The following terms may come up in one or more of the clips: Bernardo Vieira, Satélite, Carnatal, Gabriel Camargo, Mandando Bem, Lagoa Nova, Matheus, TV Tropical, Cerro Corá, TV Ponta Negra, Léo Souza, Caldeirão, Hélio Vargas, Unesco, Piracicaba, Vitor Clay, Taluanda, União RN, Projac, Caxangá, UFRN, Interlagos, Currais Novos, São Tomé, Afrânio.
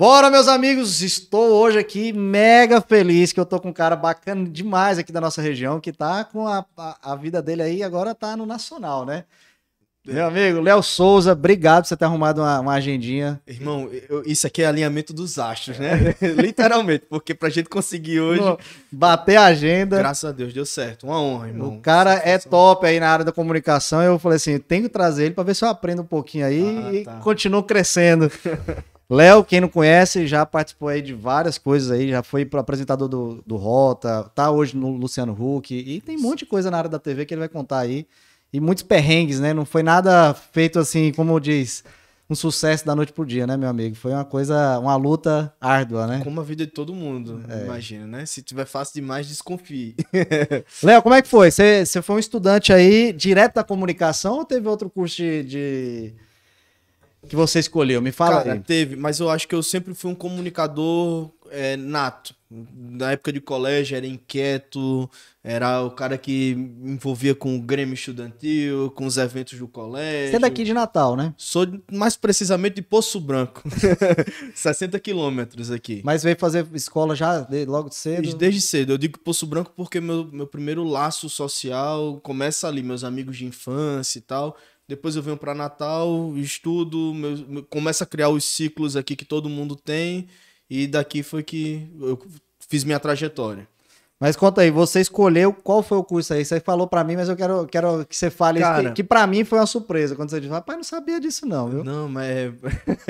Bora, meus amigos, estou hoje aqui mega feliz que eu tô com um cara bacana demais aqui da nossa região, que tá com a vida dele aí, agora tá no nacional, né? Meu amigo, Léo Souza, obrigado por você ter arrumado uma agendinha. Irmão, isso aqui é alinhamento dos astros, né? Literalmente, porque pra gente conseguir hoje... Bom, bater a agenda... Graças a Deus, deu certo. Uma honra, irmão. O cara é top aí na área da comunicação. Eu falei assim, tenho que trazer ele pra ver se eu aprendo um pouquinho aí e continuo crescendo. Léo, quem não conhece, já participou aí de várias coisas aí, já foi apresentador do Rota, tá hoje no Luciano Huck, e tem um monte de coisa na área da TV que ele vai contar aí. E muitos perrengues, né? Não foi nada feito assim, como diz, um sucesso da noite pro dia, né, meu amigo? Foi uma coisa, uma luta árdua, né? Como a vida de todo mundo, imagina, né? Se tiver fácil demais, desconfie. Léo, como é que foi? Você foi um estudante aí, direto da comunicação, ou teve outro curso que você escolheu? Me fala. Cara, aí. Teve, mas eu acho que eu sempre fui um comunicador nato. Na época de colégio era inquieto, era o cara que me envolvia com o Grêmio Estudantil, com os eventos do colégio. Você é daqui de Natal, né? Sou mais precisamente de Poço Branco, 60 quilômetros aqui. Mas veio fazer escola já logo cedo? Desde cedo, eu digo Poço Branco porque meu primeiro laço social começa ali, meus amigos de infância e tal. Depois eu venho para Natal, estudo, começo a criar os ciclos aqui que todo mundo tem. E daqui foi que eu fiz minha trajetória. Mas conta aí, você escolheu qual foi o curso aí? Você falou pra mim, mas eu quero que você fale. Cara, isso, que pra mim foi uma surpresa. Quando você disse, rapaz, não sabia disso não, viu? Não, mas...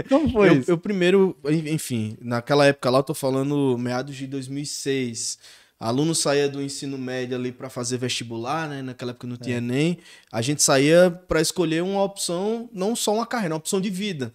Como foi isso? Eu primeiro, enfim, naquela época lá, eu tô falando meados de 2006. Aluno saía do ensino médio ali pra fazer vestibular, né? Naquela época não tinha ENEM. A gente saía pra escolher uma opção, não só uma carreira, uma opção de vida.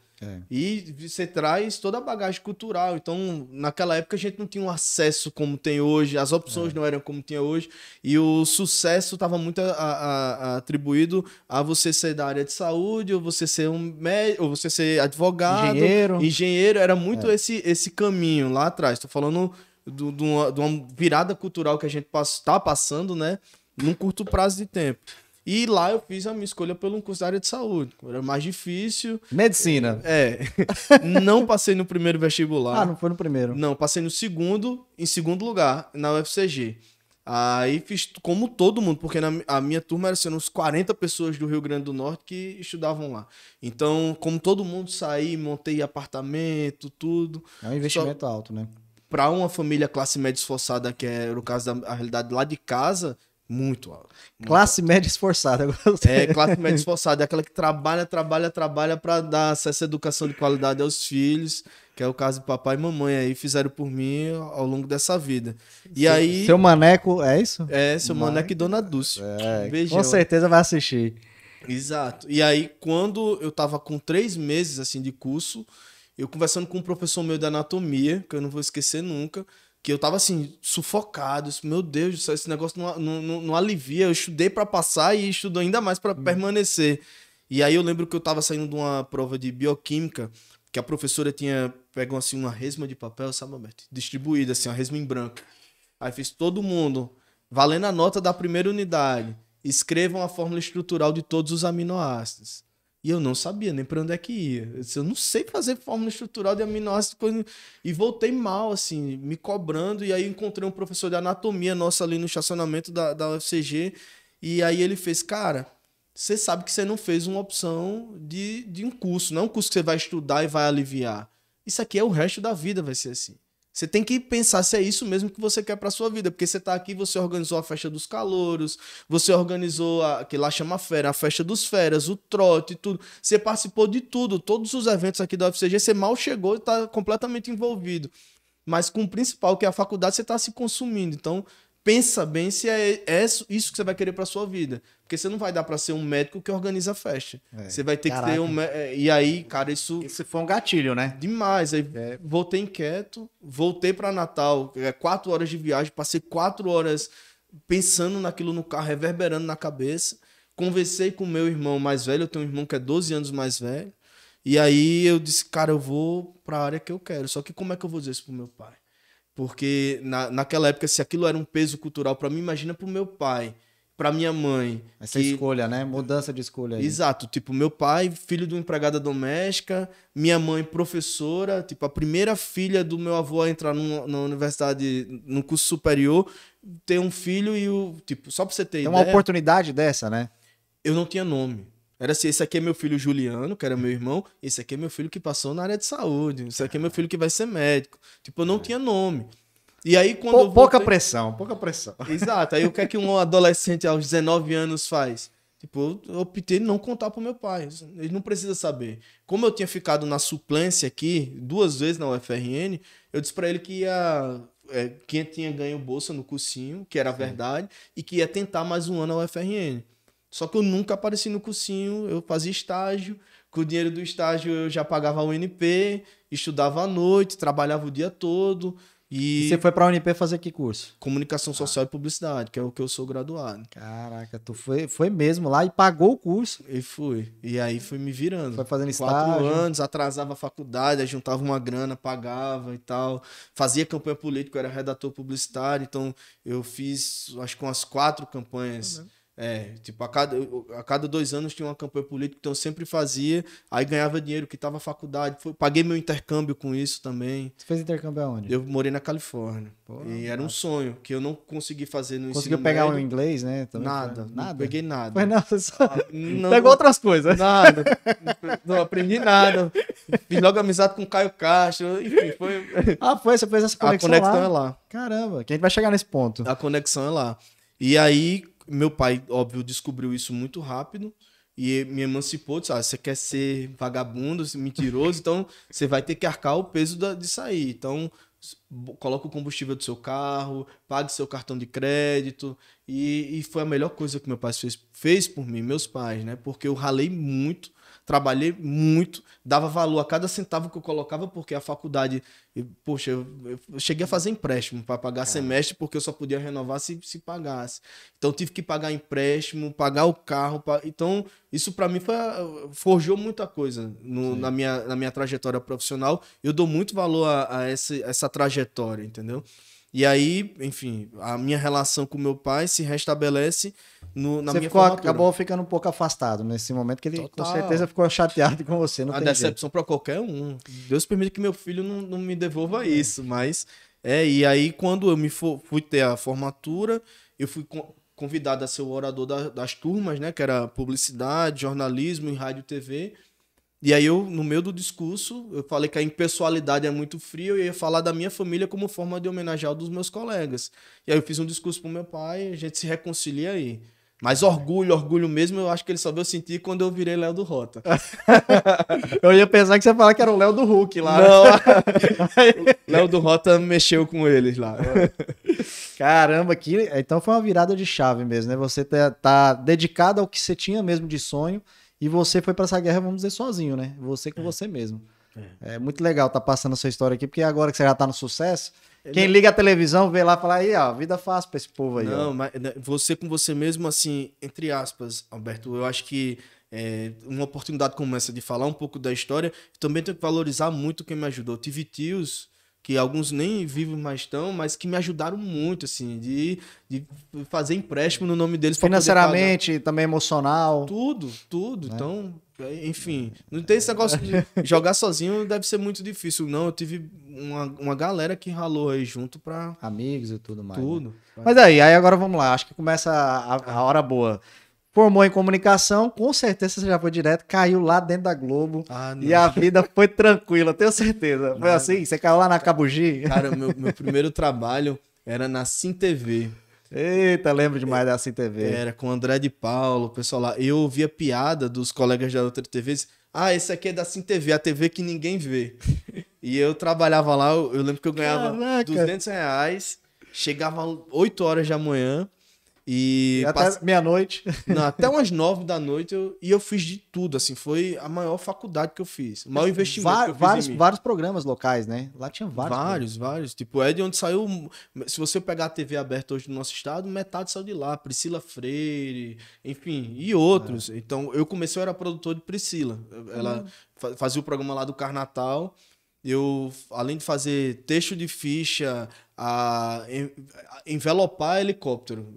E você traz toda a bagagem cultural. Então, naquela época a gente não tinha um acesso como tem hoje, as opções não eram como tinha hoje, e o sucesso estava muito atribuído a você ser da área de saúde, ou você ser um médico, ou você ser advogado, engenheiro. Era muito esse caminho lá atrás. Estou falando de uma virada cultural que a gente está passando, né, num curto prazo de tempo. E lá eu fiz a minha escolha pelo curso da área de saúde. Era mais difícil. Medicina. Não passei no primeiro vestibular. Ah, não foi no primeiro? Não, passei no segundo, em segundo lugar, na UFCG. Aí fiz como todo mundo, porque a minha turma era uns 40 pessoas do Rio Grande do Norte que estudavam lá. Então, como todo mundo, saí, montei apartamento, tudo. É um investimento alto, né? Para uma família classe média esforçada, que era o caso da realidade lá de casa... Muito alto. Classe média esforçada. Classe média esforçada. É aquela que trabalha para dar acesso à educação de qualidade aos filhos, que é o caso de papai e mamãe aí, fizeram por mim ao longo dessa vida. E aí... Seu Maneco, é isso? Seu Maneco e Dona Dulce. Com certeza vai assistir. Exato. E aí, quando eu tava com 3 meses, assim, de curso, eu conversando com um professor meu de anatomia, que eu não vou esquecer nunca, que eu tava assim, sufocado, meu Deus, esse negócio não alivia, eu estudei para passar e estudo ainda mais para permanecer. E aí eu lembro que eu tava saindo de uma prova de bioquímica, que a professora pegou assim uma resma de papel, sabe, Roberto? Distribuída assim, uma resma em branco. Aí fiz todo mundo, valendo a nota da primeira unidade, escrevam a fórmula estrutural de todos os aminoácidos. E eu não sabia nem para onde é que ia. Eu disse, eu não sei fazer fórmula estrutural de aminoácido. E voltei mal, assim, me cobrando. E aí encontrei um professor de anatomia nosso ali no estacionamento da UFCG. E aí ele fez, cara, você sabe que você não fez uma opção de um curso. Não é um curso que você vai estudar e vai aliviar. Isso aqui é o resto da vida, vai ser assim. Você tem que pensar se é isso mesmo que você quer para sua vida, porque você tá aqui, você organizou a festa dos calouros, você organizou que lá chama fera, a festa dos feras, o trote, tudo. Você participou de tudo, todos os eventos aqui da UFCG, você mal chegou e tá completamente envolvido. Mas com o principal, que é a faculdade, você tá se consumindo. Então, pensa bem se é isso que você vai querer para sua vida, porque você não vai dar para ser um médico que organiza a festa. Você vai ter que ter um... E aí, cara, isso... Esse foi um gatilho, né? Demais. Aí voltei inquieto, voltei para Natal, 4 horas de viagem, passei 4 horas pensando naquilo no carro, reverberando na cabeça. Conversei com meu irmão mais velho, eu tenho um irmão que é 12 anos mais velho, e aí eu disse, cara, eu vou para a área que eu quero, só que como é que eu vou dizer isso pro meu pai? Porque naquela época, se aquilo era um peso cultural para mim, imagina pro meu pai, pra minha mãe. Essa escolha, né? Mudança de escolha. Aí. Exato. Tipo, meu pai, filho de uma empregada doméstica, minha mãe, professora, tipo, a primeira filha do meu avô a entrar na universidade, no curso superior, ter um filho e o... Tipo, só pra você ter ideia... É uma oportunidade dessa, né? Eu não tinha nome. Era assim, esse aqui é meu filho Juliano, que era meu irmão, esse aqui é meu filho que passou na área de saúde, esse aqui é meu filho que vai ser médico. Tipo, eu não tinha nome. E aí, quando pouca pressão. Exato. Aí o que é que um adolescente aos 19 anos faz? Tipo, eu optei não contar pro meu pai. Ele não precisa saber. Como eu tinha ficado na suplência aqui, 2 vezes na UFRN, eu disse para ele que ia... quem tinha ganho bolsa no cursinho, que era a verdade, e que ia tentar mais um ano na UFRN. Só que eu nunca apareci no cursinho, eu fazia estágio. Com o dinheiro do estágio eu já pagava a UNP, estudava à noite, trabalhava o dia todo... E você foi pra UNP fazer que curso? Comunicação Social e Publicidade, que é o que eu sou graduado. Caraca, tu foi mesmo lá e pagou o curso. E fui. E aí fui me virando. Foi fazendo estágio. 4 anos, atrasava a faculdade, aí juntava uma grana, pagava e tal. Fazia campanha política, eu era redator publicitário, então eu fiz acho que umas 4 campanhas. Uhum. Tipo, a cada 2 anos tinha uma campanha política, então eu sempre fazia, aí ganhava dinheiro que tava na faculdade, paguei meu intercâmbio com isso também. Você fez intercâmbio aonde? Eu morei na Califórnia. Pô, e era um sonho que eu não consegui fazer no ensino médio. Conseguiu pegar o inglês, né? Também nada, não peguei nada. Mas não, você só... não, pegou outras coisas. Nada, não aprendi nada. Fiz logo amizade com o Caio Castro, enfim, foi... Ah, foi, você fez essa conexão lá? A conexão é lá. Caramba, que a gente vai chegar nesse ponto. A conexão é lá. E aí... Meu pai, óbvio, descobriu isso muito rápido e me emancipou. Disse, você quer ser vagabundo, mentiroso, então você vai ter que arcar o peso de sair. Então, coloca o combustível do seu carro, pague seu cartão de crédito. E foi a melhor coisa que meu pai fez por mim, meus pais, né? Porque eu ralei muito, trabalhei muito, dava valor a cada centavo que eu colocava, porque a faculdade... Poxa, eu cheguei a fazer empréstimo para pagar semestre, porque eu só podia renovar se pagasse. Então, eu tive que pagar empréstimo, pagar o carro. Então, isso para mim forjou muita coisa na minha trajetória profissional. Eu dou muito valor a essa trajetória, entendeu? E aí, enfim, a minha relação com meu pai se restabelece na minha formatura. Acabou ficando um pouco afastado nesse momento, que ele com certeza ficou chateado com você. Não tem decepção para qualquer um. Deus permite que meu filho não me devolva isso, mas... e aí, quando eu fui ter a formatura, eu fui convidado a ser o orador das turmas, né? Que era publicidade, jornalismo e rádio e TV. E aí, no meio do discurso, eu falei que a impessoalidade é muito fria, eu ia falar da minha família como forma de homenagear os meus colegas. E aí eu fiz um discurso pro meu pai, a gente se reconcilia aí. Mas orgulho mesmo, eu acho que ele só veio sentir quando eu virei Léo do Rota. Eu ia pensar que você ia falar que era o Léo do Huck lá. Não, Léo do Rota mexeu com eles lá. Caramba, então foi uma virada de chave mesmo, né? Você tá dedicado ao que você tinha mesmo de sonho, e você foi para essa guerra, vamos dizer, sozinho, né? Você com você mesmo. É muito legal tá passando a sua história aqui, porque agora que você já tá no sucesso, quem liga a televisão vê lá e fala, aí, ó, vida fácil pra esse povo aí. Não, ó. Mas você com você mesmo, assim, entre aspas, Alberto, eu acho que uma oportunidade como essa de falar um pouco da história, também tenho que valorizar muito quem me ajudou. Eu tive tios, que alguns nem vivos mais estão, mas que me ajudaram muito, assim, de fazer empréstimo no nome deles. Financeiramente, também emocional. Tudo. Né? Então, enfim, não tem esse negócio de jogar sozinho, deve ser muito difícil, não. Eu tive uma galera que ralou aí junto pra... Amigos e tudo mais. Tudo. Né? Mas aí agora vamos lá, acho que começa a hora boa. Formou em comunicação, com certeza você já foi direto, caiu lá dentro da Globo e a vida foi tranquila, tenho certeza. Foi assim? Você caiu lá na Cabugi? Cara, meu primeiro trabalho era na SimTV. Eita, lembro demais da SimTV. Era com o André de Paulo, o pessoal lá. Eu ouvia piada dos colegas da outra TV, esse aqui é da SimTV, a TV que ninguém vê. E eu trabalhava lá, eu lembro que eu ganhava R$200, chegava 8 horas da manhã, e até meia-noite. Até umas 9 da noite. E eu fiz de tudo, assim. Foi a maior faculdade que eu fiz. O maior investimento que eu fiz em mim. Vários programas locais, né? Lá tinha vários. Tipo, é de onde saiu... Se você pegar a TV aberta hoje no nosso estado, metade saiu de lá. Priscila Freire, enfim, e outros. Então, eu comecei, eu era produtor de Priscila. Ela fazia o programa lá do Carnatal. Eu, além de fazer texto de ficha, envelopar helicóptero.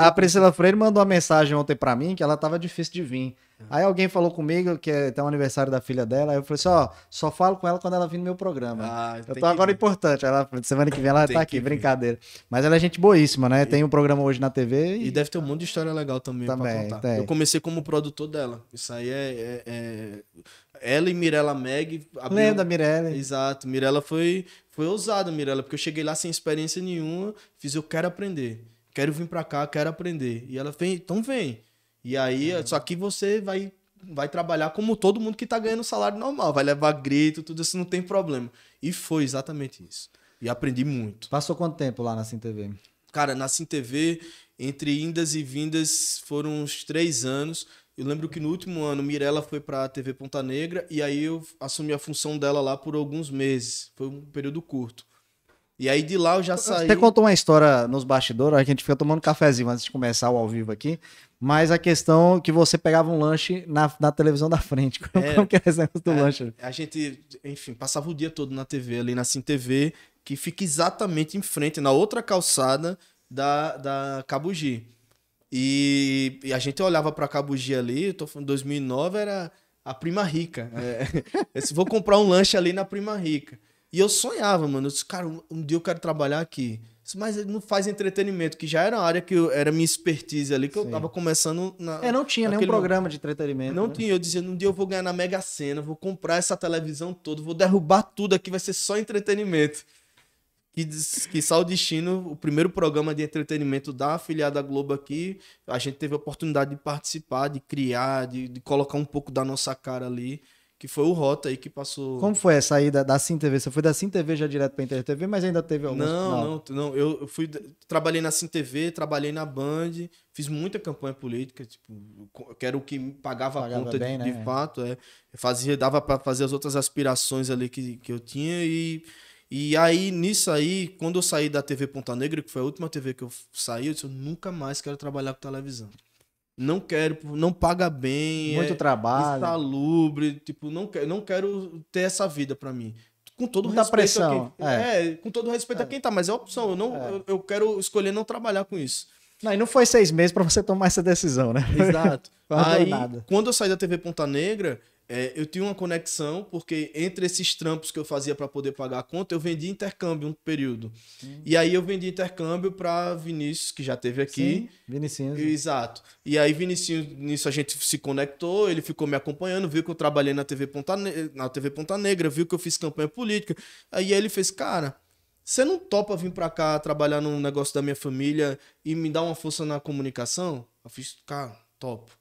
A Priscila Freire mandou uma mensagem ontem pra mim que ela tava difícil de vir. Aí alguém falou comigo que tem um aniversário da filha dela. Aí eu falei assim: ó, só falo com ela quando ela vir no meu programa. Eu tô agora importante. Ela, semana que vem ela tá aqui, brincadeira. Mas ela é gente boíssima, né? Tem um programa hoje na TV. E deve ter um monte de história legal também pra contar. Eu comecei como produtor dela. Isso aí ela e Mirella Meg. Lenda Mirella. Exato. Mirella foi ousada, Mirella, porque eu cheguei lá sem experiência nenhuma. Fiz, eu quero aprender. Quero vir pra cá, quero aprender. E ela fez, então vem. E aí, só que você vai trabalhar como todo mundo que tá ganhando salário normal. Vai levar grito, tudo isso, não tem problema. E foi exatamente isso. E aprendi muito. Passou quanto tempo lá na SimTV? Cara, na SimTV, entre indas e vindas, foram uns 3 anos. Eu lembro que no último ano, Mirella foi pra TV Ponta Negra. E aí eu assumi a função dela lá por alguns meses. Foi um período curto. E aí de lá eu já saí... Você contou uma história nos bastidores, a gente fica tomando um cafezinho antes de começar o ao vivo aqui, mas a questão que você pegava um lanche na televisão da frente. Como que é esse negócio do lanche? A gente, enfim, passava o dia todo na TV, ali na SimTV, que fica exatamente em frente, na outra calçada da Cabugi. E a gente olhava pra Cabugi ali, eu tô falando, 2009 era a Prima Rica. Eu vou comprar um lanche ali na Prima Rica. E eu sonhava, mano. Eu disse, cara, um dia eu quero trabalhar aqui. Mas ele não faz entretenimento, que já era a área que era minha expertise ali, que Sim. eu tava começando na... não tinha nenhum programa de entretenimento. Não tinha. Eu dizia, um dia eu vou ganhar na Mega Sena, vou comprar essa televisão toda, vou derrubar tudo aqui, vai ser só entretenimento. Que só o destino, o primeiro programa de entretenimento da afiliada Globo aqui, a gente teve a oportunidade de participar, de criar, de colocar um pouco da nossa cara ali. Que foi o Rota aí que passou... Como foi a saída da SimTV? Você foi da SimTV já direto pra InterTV, mas ainda teve alguns... Não. Eu fui... Trabalhei na SimTV, trabalhei na Band, fiz muita campanha política, tipo, que era o que pagava a conta bem, de fato. Dava pra fazer as outras aspirações ali que eu tinha e aí, nisso aí, quando eu saí da TV Ponta Negra, que foi a última TV que eu saí, eu disse, eu nunca mais quero trabalhar com televisão. Não quero, não paga bem. Muito trabalho. Insalubre, tipo, não quero ter essa vida pra mim. Com todo muita respeito pressão. A quem, com todo respeito a quem tá, mas é opção. Eu quero escolher não trabalhar com isso. Não, e não foi 6 meses pra você tomar essa decisão, né? Exato. Aí, quando eu saí da TV Ponta Negra, eu tinha uma conexão, porque entre esses trampos que eu fazia pra poder pagar a conta, eu vendia intercâmbio um período. Sim. E aí eu vendi intercâmbio pra Vinícius, que já esteve aqui. Sim, Vinícius. Exato. E aí Vinícius, nisso a gente se conectou, ele ficou me acompanhando, viu que eu trabalhei na TV Ponta Negra, viu que eu fiz campanha política. Aí ele fez, cara, você não topa vir pra cá trabalhar num negócio da minha família e me dar uma força na comunicação? Eu fiz, cara, topo.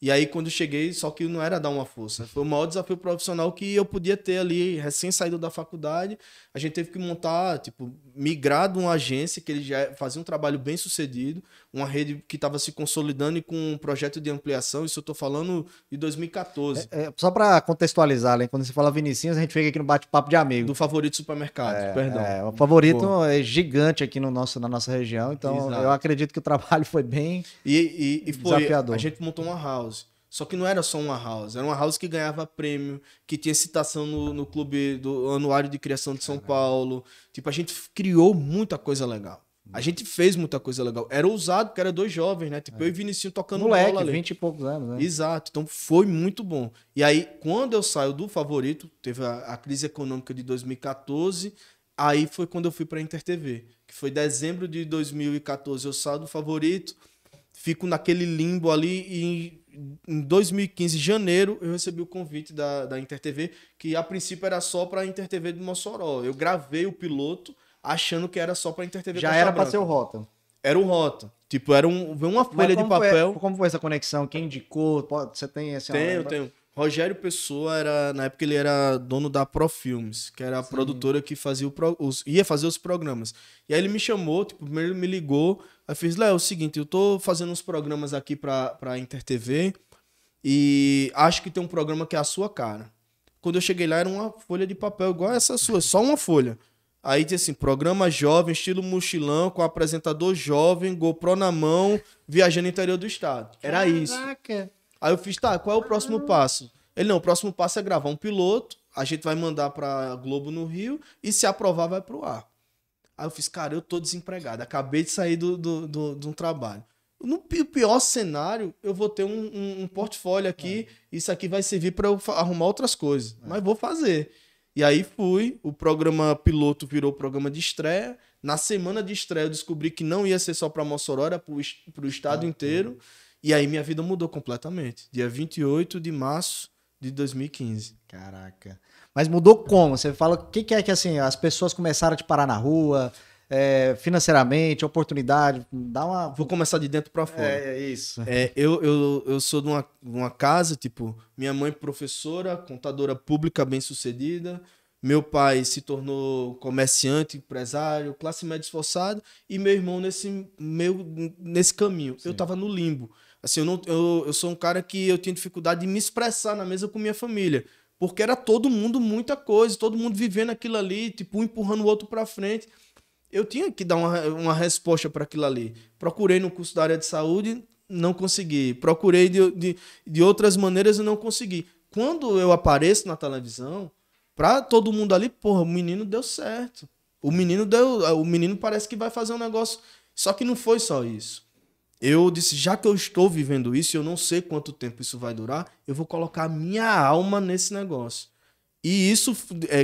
E aí, quando eu cheguei, só que não era dar uma força. Foi o maior desafio profissional que eu podia ter ali, recém-saído da faculdade. A gente teve que montar, tipo, migrar de uma agência, que ele já fazia um trabalho bem sucedido, uma rede que estava se consolidando e com um projeto de ampliação. Isso eu tô falando de 2014. Só para contextualizar, né? Quando você fala Vinicinhos, a gente fica aqui no bate-papo de amigo. Do Favorito Supermercado, perdão. O Favorito é gigante aqui na nossa região, então Exato. Eu acredito que o trabalho foi bem desafiador. A gente montou uma house. Só que não era só uma house, era uma house que ganhava prêmio, que tinha citação no clube do Anuário de Criação de São Paulo. Tipo, a gente criou muita coisa legal. A gente fez muita coisa legal. Era ousado, porque era 2 jovens, né? Tipo, eu e Vinicinho tocando moleque, bola ali. 20 e poucos anos, né? Exato. Então, foi muito bom. E aí, quando eu saio do Favorito, teve a crise econômica de 2014, aí foi quando eu fui pra InterTV, que foi dezembro de 2014. Eu saio do Favorito, fico naquele limbo ali e... Em 2015, janeiro, eu recebi o convite da InterTV, que a princípio era só para a InterTV de Mossoró. Eu gravei o piloto achando que era só para a InterTV. Já era para ser o Rota. Era o Rota. Tipo, era uma folha de papel. Como foi essa conexão? Quem indicou? Você tem essa... Tenho. Rogério Pessoa, na época ele era dono da Profilmes, que era a Sim. produtora que fazia ia fazer os programas. E aí ele me chamou, tipo, primeiro me ligou, aí fez, Léo, é o seguinte, eu tô fazendo uns programas aqui pra InterTV e acho que tem um programa que é a sua cara. Quando eu cheguei lá era uma folha de papel igual essa sua, só uma folha. Aí tinha assim, programa jovem, estilo mochilão, com apresentador jovem, GoPro na mão, viajando no interior do estado. Era isso. Caraca! Aí eu fiz, tá, qual é o próximo passo? Ele, não, o próximo passo é gravar um piloto, a gente vai mandar pra Globo no Rio e se aprovar vai pro ar. Aí eu fiz, cara, eu tô desempregado, acabei de sair de um trabalho. No pior cenário, eu vou ter um portfólio aqui, isso aqui vai servir pra eu arrumar outras coisas, mas vou fazer. E aí fui, o programa piloto virou programa de estreia. Na semana de estreia eu descobri que não ia ser só pra Mossoró, era pro estado inteiro. E aí minha vida mudou completamente. Dia 28 de março de 2015. Caraca. Mas mudou como? Você fala, o que é que assim, as pessoas começaram a te parar na rua, financeiramente, oportunidade, dá uma... Vou começar de dentro pra fora. É isso. Eu sou de uma casa, tipo, minha mãe professora, contadora pública bem-sucedida, meu pai se tornou comerciante, empresário, classe média esforçada, e meu irmão nesse caminho. Sim. Eu tava no limbo. Assim, eu sou um cara que eu tenho dificuldade de me expressar na mesa com minha família. Porque era todo mundo muita coisa, todo mundo vivendo aquilo ali, tipo, um empurrando o outro pra frente. Eu tinha que dar uma resposta para aquilo ali. Procurei no curso da área de saúde, não consegui. Procurei de outras maneiras e não consegui. Quando eu apareço na televisão, pra todo mundo ali, porra, o menino deu certo. O menino parece que vai fazer um negócio. Só que não foi só isso. Eu disse, já que eu estou vivendo isso, eu não sei quanto tempo isso vai durar, eu vou colocar a minha alma nesse negócio. E isso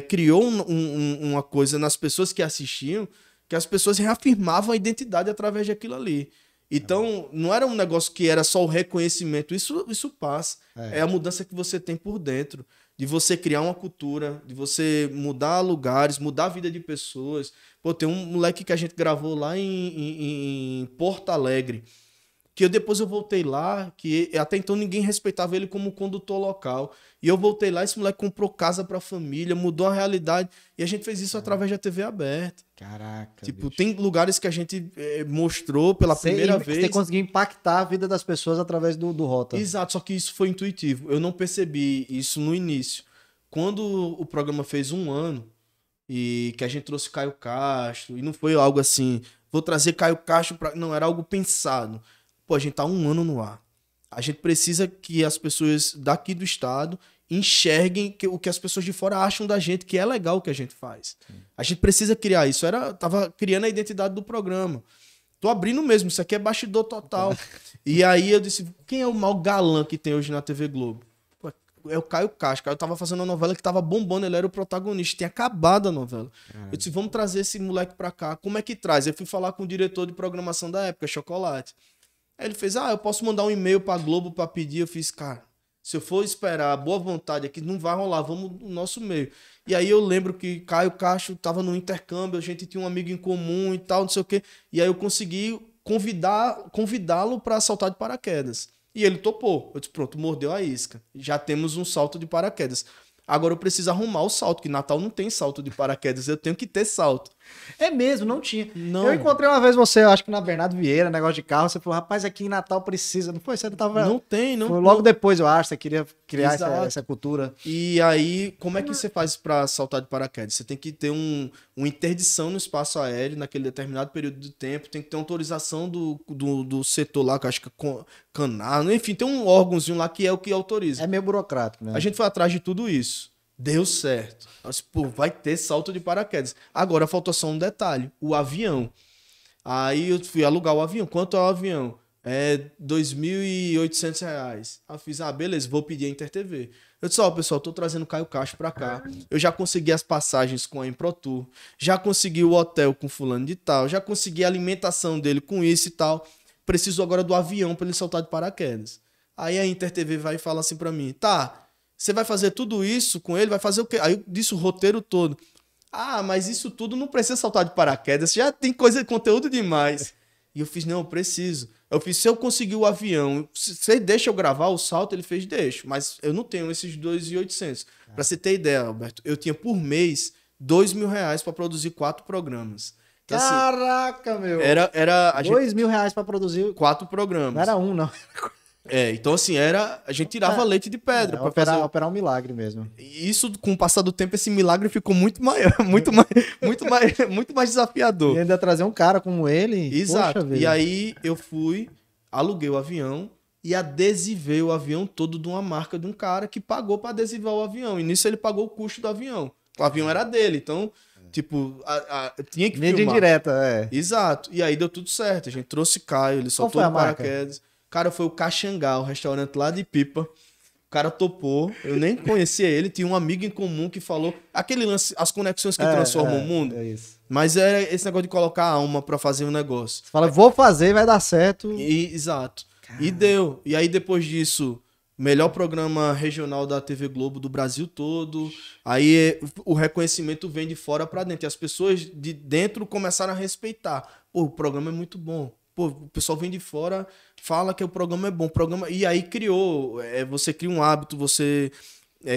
criou uma coisa nas pessoas que assistiam, que as pessoas reafirmavam a identidade através daquilo ali. Então, não era um negócio que era só o reconhecimento, isso passa. É a mudança que você tem por dentro, de você criar uma cultura, de você mudar lugares, mudar a vida de pessoas. Pô, tem um moleque que a gente gravou lá em Porto Alegre, que depois eu voltei lá, que até então ninguém respeitava ele como condutor local. E eu voltei lá, esse moleque comprou casa pra família, mudou a realidade. E a gente fez isso através da TV aberta. Caraca, tipo, bicho. Tem lugares que a gente mostrou pela primeira vez. Você conseguiu impactar a vida das pessoas através do Rota. Exato, só que isso foi intuitivo. Eu não percebi isso no início. Quando o programa fez um ano, e que a gente trouxe Caio Castro, e não foi algo assim, vou trazer Caio Castro pra... Não, era algo pensado. Pô, a gente tá um ano no ar. A gente precisa que as pessoas daqui do estado enxerguem o que as pessoas de fora acham da gente, que é legal o que a gente faz. Sim. A gente precisa criar isso. Tava criando a identidade do programa. Tô abrindo mesmo, isso aqui é bastidor total. E aí eu disse, quem é o mau galã que tem hoje na TV Globo? Pô, é o Caio Castro. Eu tava fazendo uma novela que tava bombando, ele era o protagonista, tinha acabado a novela. Caramba. Eu disse, vamos trazer esse moleque pra cá. Como é que traz? Eu fui falar com o diretor de programação da época, Chocolate. Aí ele fez, eu posso mandar um e-mail pra Globo pra pedir. Eu fiz, cara, se eu for esperar a boa vontade aqui, não vai rolar, vamos no nosso meio. E aí eu lembro que Caio Castro tava no intercâmbio, a gente tinha um amigo em comum e tal, não sei o quê. E aí eu consegui convidá-lo pra saltar de paraquedas. E ele topou. Eu disse, pronto, mordeu a isca. Já temos um salto de paraquedas. Agora eu preciso arrumar o salto, que Natal não tem salto de paraquedas, eu tenho que ter salto. É mesmo, não tinha. Não. Eu encontrei uma vez você, eu acho que na Bernardo Vieira, negócio de carro, você falou, rapaz, aqui em Natal precisa. Não foi? Você não tava... Não tem, não. Foi logo depois, eu acho, você queria criar essa cultura. E aí, como é que você faz para saltar de paraquedas? Você tem que ter uma interdição no espaço aéreo, naquele determinado período de tempo, tem que ter autorização do setor lá, que eu acho que é canal, enfim, tem um órgãozinho lá que é o que autoriza. É meio burocrático, né? A gente foi atrás de tudo isso. Deu certo. Mas, pô, vai ter salto de paraquedas. Agora faltou só um detalhe, o avião. Aí eu fui alugar o avião. Quanto é o avião? É R$ 2.800. Aí eu fiz, beleza, vou pedir a InterTV. Eu disse, pessoal, tô trazendo Caio Castro pra cá. Eu já consegui as passagens com a Improtur, já consegui o hotel com fulano de tal, já consegui a alimentação dele com isso e tal. Preciso agora do avião pra ele saltar de paraquedas. Aí a InterTV vai e fala assim pra mim, tá... Você vai fazer tudo isso com ele? Vai fazer o quê? Aí eu disse o roteiro todo. Mas isso tudo não precisa saltar de paraquedas. Já tem conteúdo demais. E eu fiz, não, eu preciso. Eu fiz, se eu conseguir o avião, você deixa eu gravar o salto? Ele fez, deixa. Mas eu não tenho esses 2.800. Pra você ter ideia, Alberto, eu tinha por mês R$ 2.000 pra produzir 4 programas. Então, caraca, assim, meu! R$ 2.000 pra produzir 4 programas. Não era um, não. Então assim, a gente tirava leite de pedra para operar um milagre mesmo. E isso, com o passar do tempo, esse milagre ficou muito maior, muito mais desafiador. E ainda trazer um cara como ele. Exato. Poxa, e aí eu fui, aluguei o avião, e adesivei o avião todo de uma marca de um cara que pagou para adesivar o avião. E nisso ele pagou o custo do avião. O avião era dele, então, tipo, tinha que filmar. Mídia indireta, é. Exato. E aí deu tudo certo. A gente trouxe Caio, ele soltou o paraquedas. Cara, foi o Caxangá, o restaurante lá de Pipa. O cara topou. Eu nem conhecia ele. Tinha um amigo em comum que falou... Aquele lance, as conexões que transformam o mundo. É isso. Mas era esse negócio de colocar a alma pra fazer um negócio. Você fala, vou fazer, vai dar certo. E, exato. Caramba. E deu. E aí, depois disso, melhor programa regional da TV Globo do Brasil todo. Aí o reconhecimento vem de fora pra dentro. E as pessoas de dentro começaram a respeitar. Pô, o programa é muito bom. Pô, o pessoal vem de fora, fala que o programa é bom. Programa... E aí criou, você cria um hábito, você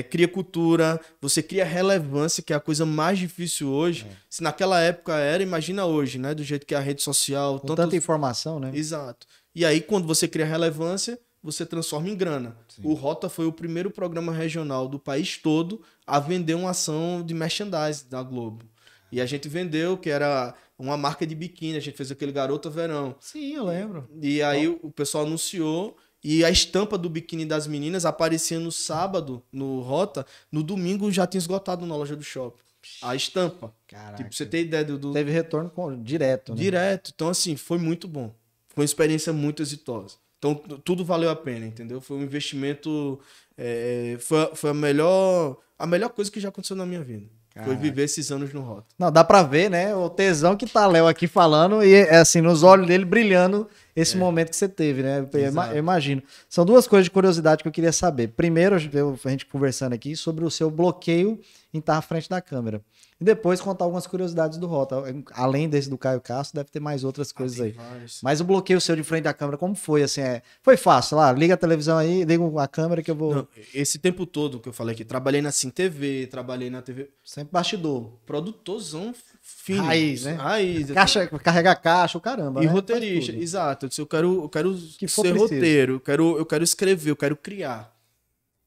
cria cultura, você cria relevância, que é a coisa mais difícil hoje. É. Se naquela época era, imagina hoje, né? Do jeito que é a rede social... Com tanta informação, né? Exato. E aí, quando você cria relevância, você transforma em grana. Sim. O Rota foi o primeiro programa regional do país todo a vender uma ação de merchandising da Globo. E a gente vendeu, que era uma marca de biquíni, a gente fez aquele Garota Verão. Sim, eu lembro. E aí o pessoal anunciou, e a estampa do biquíni das meninas aparecia no sábado, no Rota, no domingo já tinha esgotado na loja do shopping. A estampa. Caraca. Tipo, você tem ideia do... Teve retorno direto, né? Direto. Então, assim, foi muito bom. Foi uma experiência muito exitosa. Então, tudo valeu a pena, entendeu? Foi um investimento... Foi a melhor coisa que já aconteceu na minha vida. Caraca. Foi viver esses anos no Rota. Não, dá pra ver, né? O tesão que tá Léo aqui falando e, assim, nos olhos dele brilhando esse momento que você teve, né? Eu imagino. São duas coisas de curiosidade que eu queria saber. Primeiro, a gente conversando aqui sobre o seu bloqueio em estar à frente da câmera. E depois contar algumas curiosidades do Rota. Além desse do Caio Castro, deve ter mais outras coisas aí. Várias. Mas o bloqueio seu de frente da câmera, como foi? Assim, foi fácil? Lá, liga a televisão aí, liga a câmera que eu vou... Não, esse tempo todo que eu falei aqui, trabalhei na SimTV, trabalhei na TV... Sempre bastidor. Produtorzão fino. Raiz, né? Raiz. Carregar caixa, o caramba. E roteirista, exato. Eu disse, eu quero ser roteiro, eu quero escrever, eu quero criar.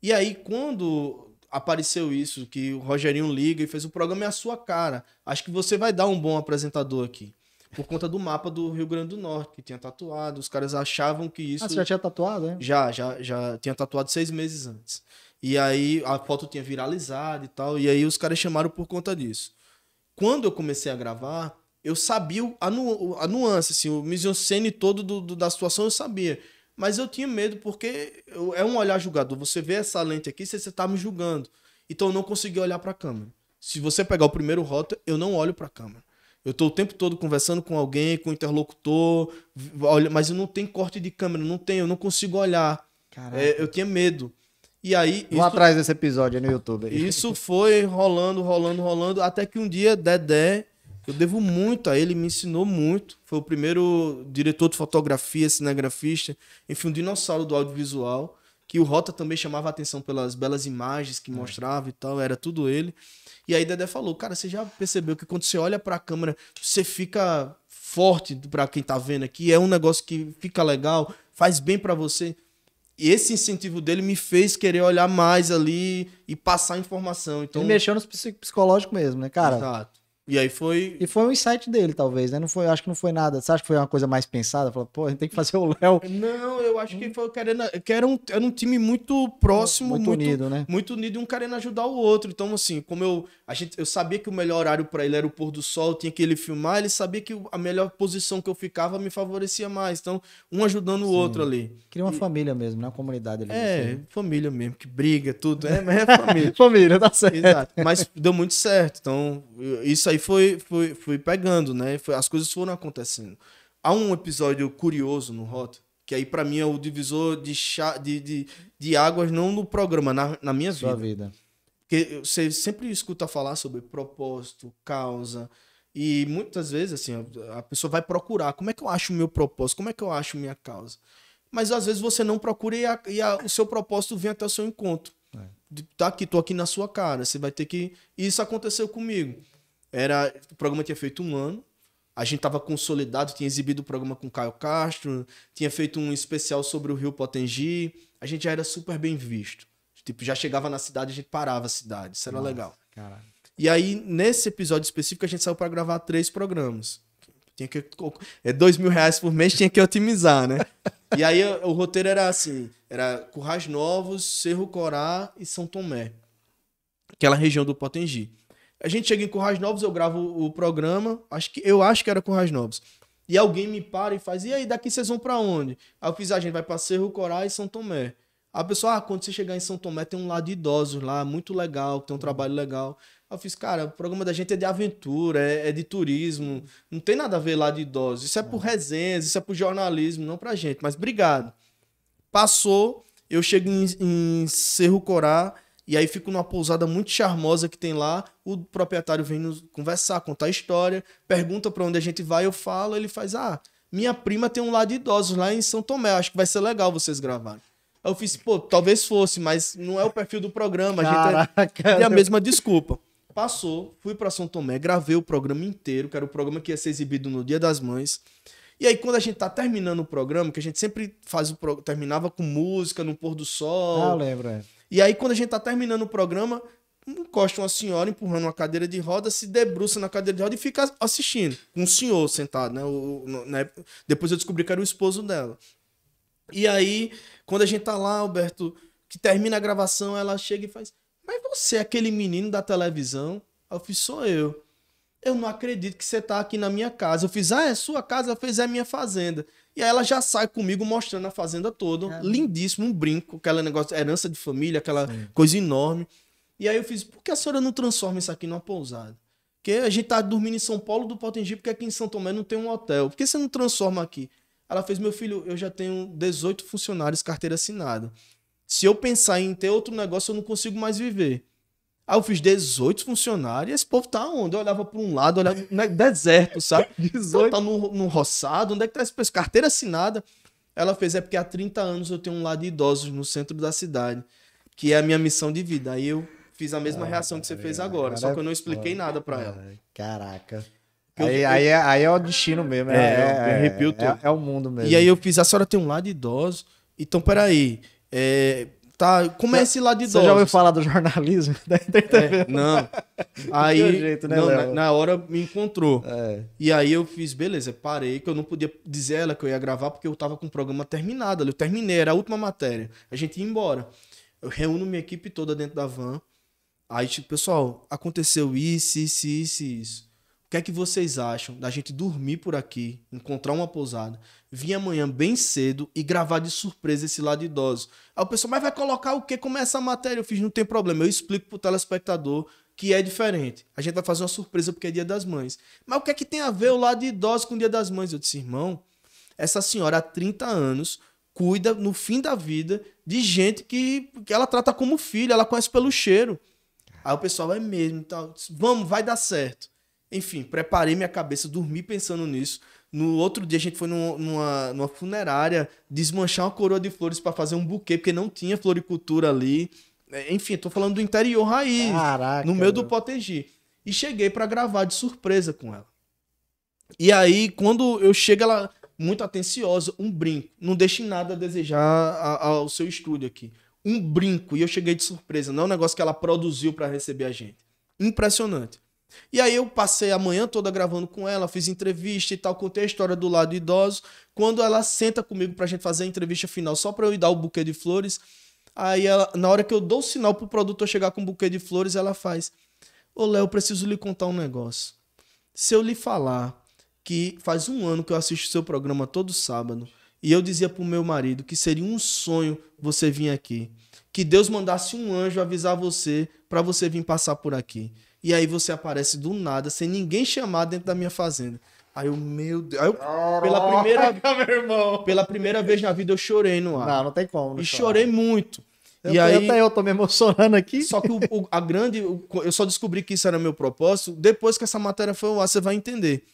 E aí, quando... apareceu isso, que o Rogerinho liga e fez o programa é a sua cara. Acho que você vai dar um bom apresentador aqui. Por conta do mapa do Rio Grande do Norte, que tinha tatuado. Os caras achavam que isso... Ah, você já tinha tatuado, né? Já tinha tatuado 6 meses antes. E aí a foto tinha viralizado e tal. E aí os caras chamaram por conta disso. Quando eu comecei a gravar, eu sabia a nuance, assim, o mise-en-scène todo da situação eu sabia. Mas eu tinha medo porque é um olhar julgador. Você vê essa lente aqui, você tá me julgando. Então eu não consegui olhar pra câmera. Se você pegar o primeiro Rota, eu não olho pra câmera. Eu tô o tempo todo conversando com alguém, com o interlocutor, mas eu não tenho corte de câmera, eu não consigo olhar. Eu tinha medo. E aí... Vamos atrás desse episódio aí no YouTube. Aí. Isso foi rolando, até que um dia Dedé... Eu devo muito a ele, me ensinou muito. Foi o primeiro diretor de fotografia, cinegrafista, enfim, um dinossauro do audiovisual, que o Rota também chamava a atenção pelas belas imagens que mostrava e tal, era tudo ele. E aí Dedé falou, cara, você já percebeu que quando você olha pra câmera, você fica forte pra quem tá vendo aqui, é um negócio que fica legal, faz bem pra você. E esse incentivo dele me fez querer olhar mais ali e passar informação. Então... Ele mexeu no psicológico mesmo, né, cara? Exato. E aí foi... E foi um insight dele, talvez, né? Não foi, acho que não foi nada. Você acha que foi uma coisa mais pensada? Falou, pô, a gente tem que fazer o Léo. Não, eu acho que foi querendo... Que era um time muito próximo, muito unido, né? Muito unido, e um querendo ajudar o outro. Então, assim, como eu sabia que o melhor horário pra ele era o pôr do sol, tinha que ele filmar, ele sabia que a melhor posição que eu ficava me favorecia mais. Então, um ajudando o outro ali. Cria uma família mesmo, né? Uma comunidade ali. Família mesmo, que briga, tudo. Mas é família. Família, tá certo. Exato. Mas deu muito certo. Então, isso aí fui pegando, né? As coisas foram acontecendo. Há um episódio curioso no Rota, que aí pra mim é o divisor de águas, não no programa, na minha vida. Porque você sempre escuta falar sobre propósito, causa, e muitas vezes, assim, a pessoa vai procurar, como é que eu acho o meu propósito, como é que eu acho minha causa? Mas às vezes você não procura o seu propósito vem até o seu encontro. Tá aqui, tô aqui na sua cara, você vai ter que... Isso aconteceu comigo. O programa tinha feito um ano, a gente estava consolidado, tinha exibido o programa com Caio Castro, tinha feito um especial sobre o rio Potengi, a gente já era super bem visto. Tipo, já chegava na cidade, a gente parava a cidade, isso era legal. Caralho. E aí, nesse episódio específico, a gente saiu para gravar 3 programas. Tinha que, R$2.000 por mês, tinha que otimizar, né? E aí o roteiro era assim, era Currais Novos, Cerro Corá e São Tomé, aquela região do Potengi. A gente chega em Currais Novos, eu gravo o programa, eu acho que era Currais Novos. E alguém me para e faz, e aí, daqui vocês vão pra onde? Aí eu fiz, a gente vai pra Cerro Corá e São Tomé. Aí a pessoa, ah, quando você chegar em São Tomé tem um lado de idosos lá, muito legal, tem um trabalho legal. Aí eu fiz, cara, o programa da gente é de aventura, é de turismo, não tem nada a ver lá de idosos. Isso é por resenhas, isso é por jornalismo, não pra gente, mas obrigado. Passou, eu chego em Cerro Corá, e aí fico numa pousada muito charmosa que tem lá, o proprietário vem nos conversar, contar história, pergunta pra onde a gente vai, eu falo, ele faz, ah, minha prima tem um lar de idosos lá em São Tomé, acho que vai ser legal vocês gravarem. Aí eu fiz, pô, talvez fosse, mas não é o perfil do programa, a gente tem a mesma desculpa. Passou, fui pra São Tomé, gravei o programa inteiro, que era o programa que ia ser exibido no Dia das Mães. E aí, quando a gente tá terminando o programa, que a gente sempre faz terminava com música, no pôr do sol. Ah, eu lembro, é. E aí, quando a gente tá terminando o programa, encosta uma senhora empurrando uma cadeira de roda, se debruça na cadeira de roda e fica assistindo. Um senhor sentado, né? Depois eu descobri que era o esposo dela. E aí, quando a gente tá lá, Alberto, que termina a gravação, ela chega e faz, mas você é aquele menino da televisão? Aí eu fiz, sou eu. Eu não acredito que você tá aqui na minha casa. Eu fiz, ah, é sua casa? Ela fez, é minha fazenda. E aí ela já sai comigo mostrando a fazenda toda. É. Lindíssimo, um brinco, aquela negócio, herança de família, aquela coisa enorme. E aí eu fiz, por que a senhora não transforma isso aqui numa pousada? Porque a gente tá dormindo em São Paulo do Potengi, porque aqui em São Tomé não tem um hotel. Por que você não transforma aqui? Ela fez, meu filho, eu já tenho 18 funcionários, carteira assinada. Se eu pensar em ter outro negócio, eu não consigo mais viver. Aí eu fiz 18 funcionários, e esse povo tá onde? Eu olhava para um lado, olhava no deserto, sabe? 18. Tá num roçado, onde é que tá esse pessoal? Carteira assinada. Ela fez, é porque há 30 anos eu tenho um lar de idosos no centro da cidade, que é a minha missão de vida. Aí eu fiz a mesma reação que você fez agora, só que eu não expliquei nada para ela. Caraca. Aí é o destino mesmo, é o mundo mesmo. E aí eu fiz, a senhora tem um lar de idosos, então peraí, como é esse lar de idosos? Você já ouviu falar do jornalismo? Não. Aí, de jeito, né, não, na hora me encontrou. É. E aí eu fiz, beleza, parei, que eu não podia dizer ela que eu ia gravar, porque eu tava com o programa terminado, eu terminei, era a última matéria, a gente ia embora. Eu reúno minha equipe toda dentro da van, aí tipo, pessoal, aconteceu isso. O que é que vocês acham da gente dormir por aqui, encontrar uma pousada, vir amanhã bem cedo e gravar de surpresa esse lado de idosos? Aí o pessoal, mas vai colocar o quê? Como é essa matéria? Eu fiz, não tem problema, eu explico pro telespectador que é diferente. A gente vai fazer uma surpresa porque é Dia das Mães. Mas o que é que tem a ver o lado de idosos com o Dia das Mães? Eu disse, irmão, essa senhora há 30 anos cuida, no fim da vida, de gente que ela trata como filho, ela conhece pelo cheiro. Aí o pessoal, é mesmo, tal. Vamos, vai dar certo. Enfim, preparei minha cabeça, dormi pensando nisso. No outro dia a gente foi numa funerária desmanchar uma coroa de flores para fazer um buquê, porque não tinha floricultura ali. Enfim, tô falando do interior raiz. Caraca, no meio do Potengi. E cheguei para gravar de surpresa com ela. E aí, quando eu chego, ela muito atenciosa, um brinco. Não deixe nada a desejar ao seu estúdio aqui. Um brinco. E eu cheguei de surpresa. Não é um negócio que ela produziu para receber a gente. Impressionante. E aí eu passei a manhã toda gravando com ela, fiz entrevista e tal, contei a história do lado idoso. Quando ela senta comigo pra gente fazer a entrevista final só pra eu ir dar o buquê de flores, aí ela, na hora que eu dou o sinal pro produtor chegar com o buquê de flores, ela faz, ô Léo, preciso lhe contar um negócio. Se eu lhe falar que faz um ano que eu assisto o seu programa todo sábado, e eu dizia pro meu marido que seria um sonho você vir aqui, que Deus mandasse um anjo avisar você pra você vir passar por aqui. E aí você aparece do nada, sem ninguém chamar, dentro da minha fazenda. Aí eu, meu Deus... Aí eu, pela primeira vez na vida, eu chorei no ar. Não tem como. Não e chorei muito. E aí, até eu tô me emocionando aqui. Só que eu só descobri que isso era meu propósito depois que essa matéria foi ao ar, você vai entender.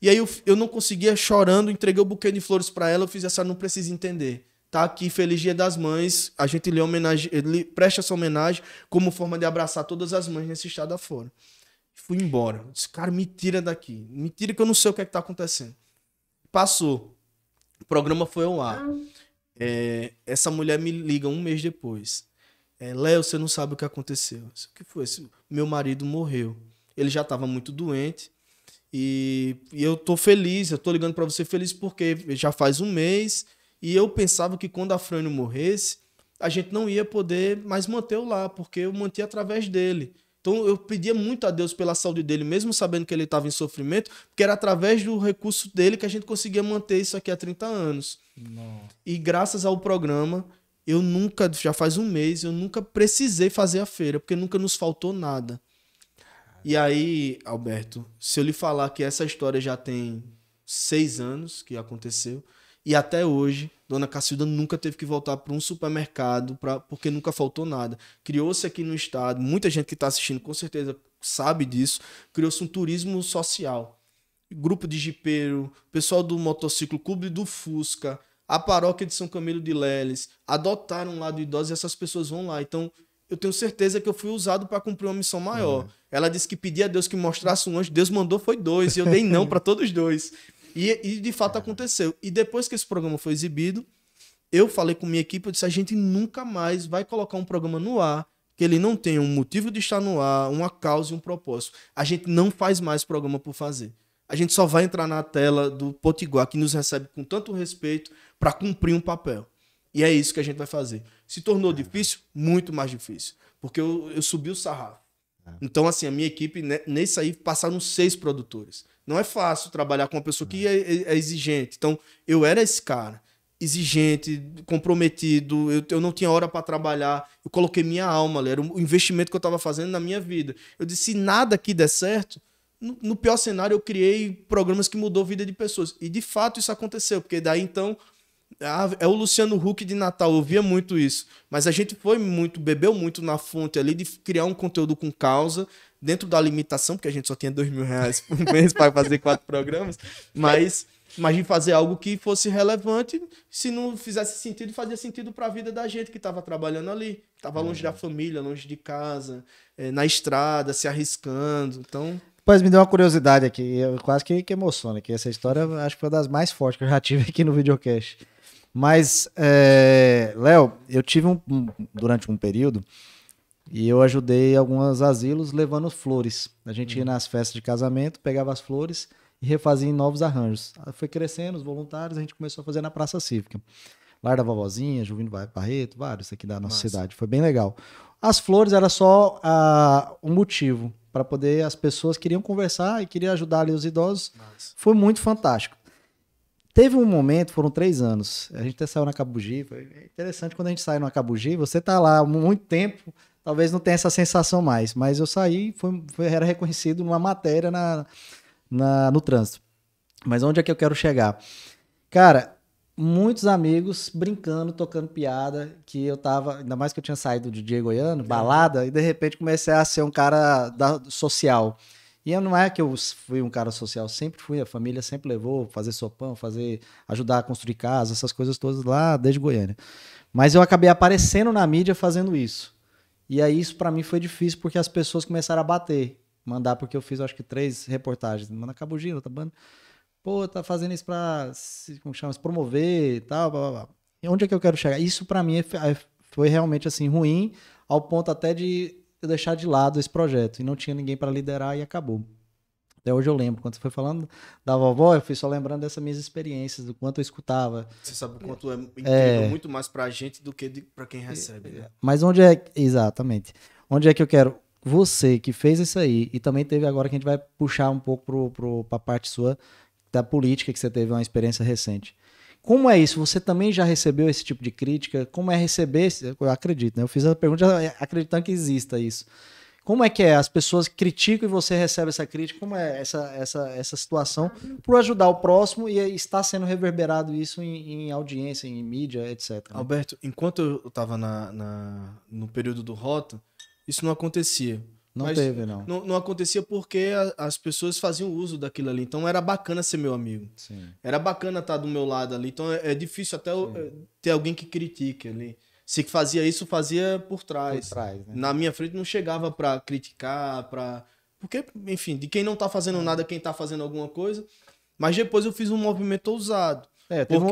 E aí eu não conseguia, chorando, entreguei o buquê de flores pra ela, eu fiz essa, não precisa entender. Tá aqui, Feliz Dia das Mães, a gente lhe presta essa homenagem como forma de abraçar todas as mães nesse estado afora. Fui embora. Disse, cara, me tira daqui. Me tira que eu não sei o que é que tá acontecendo. Passou. O programa foi ao ar. Essa mulher me liga um mês depois. Léo, você não sabe o que aconteceu. Eu disse, o que foi? Meu marido morreu. Ele já estava muito doente. E eu tô feliz, eu tô ligando para você feliz porque já faz um mês... E eu pensava que quando Afrânio morresse, a gente não ia poder mais mantê-lo lá, porque eu mantia através dele. Então eu pedia muito a Deus pela saúde dele, mesmo sabendo que ele estava em sofrimento, porque era através do recurso dele que a gente conseguia manter isso aqui há 30 anos. Não. E graças ao programa, eu nunca, já faz um mês, eu nunca precisei fazer a feira, porque nunca nos faltou nada. E aí, Alberto, se eu lhe falar que essa história já tem 6 anos que aconteceu, e até hoje, Dona Cacilda nunca teve que voltar para um supermercado, porque nunca faltou nada. Criou-se aqui no estado, muita gente que está assistindo com certeza sabe disso, criou-se um turismo social. Grupo de jipeiro, pessoal do motociclo, clube do Fusca, a paróquia de São Camilo de Leles, adotaram lá do idoso e essas pessoas vão lá. Então, eu tenho certeza que eu fui usado para cumprir uma missão maior. Ela disse que pedia a Deus que mostrasse um anjo, Deus mandou, foi 2, e eu dei não para todos dois. E de fato aconteceu. E depois que esse programa foi exibido, eu falei com minha equipe, eu disse, a gente nunca mais vai colocar um programa no ar que ele não tenha um motivo de estar no ar, uma causa e um propósito. A gente não faz mais programa por fazer. A gente só vai entrar na tela do Potiguar, que nos recebe com tanto respeito, para cumprir um papel. E é isso que a gente vai fazer. Se tornou difícil? Muito mais difícil. Porque eu subi o sarrafo. Então, assim, a minha equipe, nesse aí, passaram 6 produtores. Não é fácil trabalhar com uma pessoa que é exigente. Então, eu era esse cara. Exigente, comprometido. Eu não tinha hora para trabalhar. Eu coloquei minha alma ali. Era o investimento que eu estava fazendo na minha vida. Eu disse, se nada aqui der certo, no pior cenário, eu criei programas que mudou a vida de pessoas. E, de fato, isso aconteceu. Porque daí, então... é o Luciano Huck de Natal, eu via muito isso. Mas a gente foi muito, bebeu muito na fonte ali de criar um conteúdo com causa, dentro da limitação, porque a gente só tinha R$2.000 por mês para fazer 4 programas. Mas imagine fazer algo que fosse relevante, se não fizesse sentido, fazia sentido para a vida da gente que estava trabalhando ali. Estava longe da família, longe de casa, na estrada, se arriscando. Então... Pois me deu uma curiosidade aqui, eu quase que emociona, que essa história acho que foi uma das mais fortes que eu já tive aqui no videocast. Mas, Léo, eu tive durante um período e eu ajudei alguns asilos levando flores. A gente ia nas festas de casamento, pegava as flores e refazia em novos arranjos. Foi crescendo os voluntários, a gente começou a fazer na Praça Cívica. Lar da Vovozinha, Juvino Barreto, vários aqui da nossa cidade. Foi bem legal. As flores era só um motivo para poder... As pessoas queriam conversar e queriam ajudar ali os idosos. Nossa. Foi muito fantástico. Teve um momento, foram 3 anos, a gente até saiu na Cabugi, foi interessante quando a gente sai na Cabugi, você tá lá há muito tempo, talvez não tenha essa sensação mais, mas eu saí, era reconhecido numa matéria no trânsito. Mas onde é que eu quero chegar? Cara, muitos amigos brincando, tocando piada, que eu tava, ainda mais que eu tinha saído de Diego Goiano, balada, e de repente comecei a ser um cara social. E não é que eu fui um cara social, sempre fui, a família sempre levou, fazer sopão, ajudar a construir casa, essas coisas todas lá desde Goiânia. Mas eu acabei aparecendo na mídia fazendo isso. E aí isso para mim foi difícil porque as pessoas começaram a bater, mandar, porque eu fiz acho que 3 reportagens, manda Cabugi, outra banda, pô, tá fazendo isso pra se promover e tal, blá, blá, blá. E onde é que eu quero chegar? Isso para mim foi realmente assim ruim, ao ponto até de eu deixar de lado esse projeto, e não tinha ninguém para liderar e acabou. Até hoje eu lembro, quando você foi falando da vovó, eu fui só lembrando dessas minhas experiências, do quanto eu escutava. Você sabe o quanto é incrível, muito mais para a gente do que para quem recebe. Né? Mas onde é, exatamente, onde é que eu quero, você que fez isso aí, e também teve agora que a gente vai puxar um pouco para a parte sua, da política, que você teve uma experiência recente. Como é isso? Você também já recebeu esse tipo de crítica? Como é receber? Eu acredito, né? Eu fiz a pergunta acreditando que exista isso. Como é que é? As pessoas criticam e você recebe essa crítica? Como é essa situação para ajudar o próximo e está sendo reverberado isso em audiência, em mídia, etc. Né? Alberto, enquanto eu estava no período do Rota, isso não acontecia. Não acontecia porque as pessoas faziam uso daquilo ali. Então era bacana ser meu amigo. Sim. Era bacana estar do meu lado ali. Então é difícil até ter alguém que critique ali. Se fazia isso, fazia por trás. Né? Na minha frente não chegava para criticar, porque, enfim, de quem não tá fazendo nada, quem tá fazendo alguma coisa. Mas depois eu fiz um movimento ousado.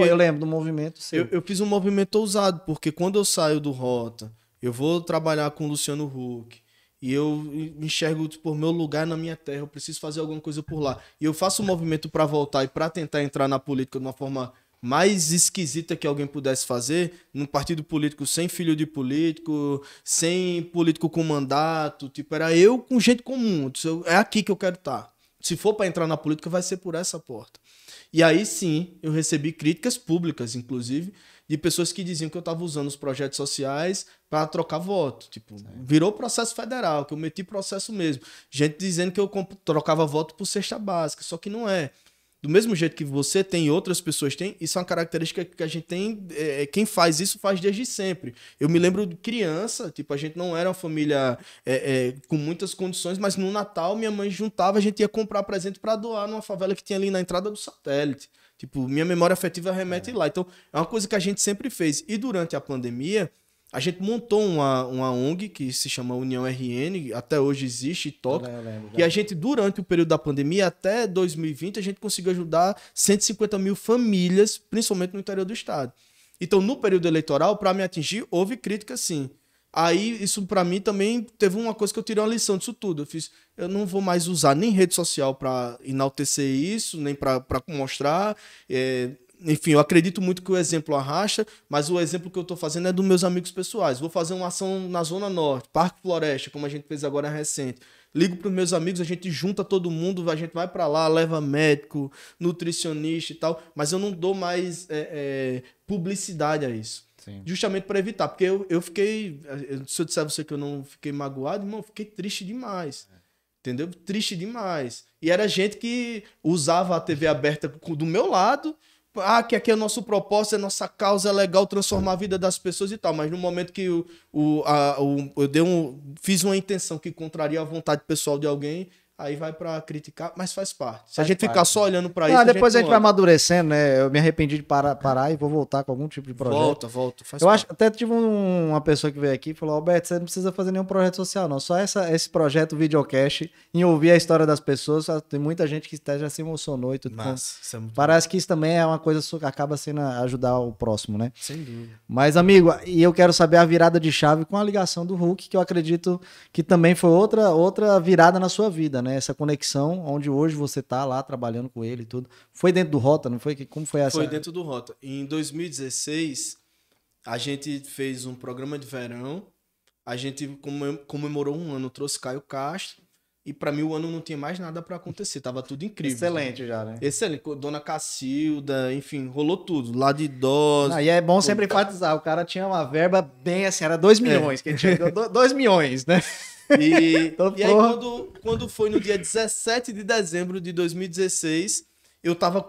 Eu lembro do movimento. Eu fiz um movimento ousado, porque quando eu saio do Rota, eu vou trabalhar com o Luciano Huck. E eu enxergo, tipo, meu lugar na minha terra, eu preciso fazer alguma coisa por lá. E eu faço um movimento para voltar e para tentar entrar na política de uma forma mais esquisita que alguém pudesse fazer, num partido político sem filho de político, sem político com mandato, tipo, era eu com gente comum, é aqui que eu quero estar. Se for para entrar na política, vai ser por essa porta. E aí sim, eu recebi críticas públicas, inclusive, de pessoas que diziam que eu estava usando os projetos sociais para trocar voto. Tipo, virou processo federal, que eu meti processo mesmo. Gente dizendo que eu trocava voto por cesta básica, só que não é. Do mesmo jeito que você tem, outras pessoas têm, isso é uma característica que a gente tem, quem faz isso faz desde sempre. Eu me lembro de criança, tipo, a gente não era uma família com muitas condições, mas no Natal minha mãe juntava, a gente ia comprar presente para doar numa favela que tinha ali na entrada do satélite. Tipo, minha memória afetiva remete lá. Então, é uma coisa que a gente sempre fez. E durante a pandemia, a gente montou uma ONG que se chama União RN, até hoje existe, toca. E a gente, durante o período da pandemia, até 2020, a gente conseguiu ajudar 150 mil famílias, principalmente no interior do estado. Então, no período eleitoral, para me atingir, houve crítica, sim. Aí, isso para mim também teve uma coisa que eu tirei uma lição disso tudo. Eu fiz, eu não vou mais usar nem rede social para enaltecer isso, nem para mostrar... Enfim, eu acredito muito que o exemplo arrasta, mas o exemplo que eu estou fazendo é dos meus amigos pessoais. Vou fazer uma ação na Zona Norte, Parque Floresta, como a gente fez agora recente. Ligo para os meus amigos, a gente junta todo mundo, a gente vai para lá, leva médico, nutricionista e tal, mas eu não dou mais publicidade a isso. Sim. Justamente para evitar, porque eu fiquei... Se eu disser a você que eu não fiquei magoado, irmão, eu fiquei triste demais. Entendeu? Triste demais. E era gente que usava a TV aberta do meu lado... Ah, que aqui é o nosso propósito, é nossa causa, é legal transformar a vida das pessoas e tal. Mas no momento que eu fiz uma intenção que contraria a vontade pessoal de alguém, aí vai pra criticar, mas faz parte. Se a gente ficar só olhando pra isso... Ah, depois a gente vai amadurecendo, né? Eu me arrependi de parar e vou voltar com algum tipo de projeto. Volta, faz parte. Eu acho, até tive uma pessoa que veio aqui e falou, Alberto, você não precisa fazer nenhum projeto social, não. Só esse projeto videocast, em ouvir a história das pessoas, tem muita gente que até já se emocionou e tudo. Mas, parece que isso também é uma coisa que acaba sendo ajudar o próximo, né? Sem dúvida. Mas, amigo, e eu quero saber a virada de chave com a ligação do Huck, que eu acredito que também foi outra virada na sua vida, né? Essa conexão, onde hoje você está lá trabalhando com ele e tudo. Foi dentro do Rota, não foi? Como foi essa? Foi dentro do Rota. Em 2016, a gente fez um programa de verão, a gente comemorou um ano, trouxe Caio Castro, e para mim o ano não tinha mais nada para acontecer, tava tudo incrível. Excelente, né? Já, né? Excelente. Dona Cacilda, enfim, rolou tudo, lá de idosos. E é bom sempre enfatizar, o cara tinha uma verba bem assim, era 2 milhões, que ele tinha 2 milhões, né? E aí, quando foi no dia 17 de dezembro de 2016, eu tava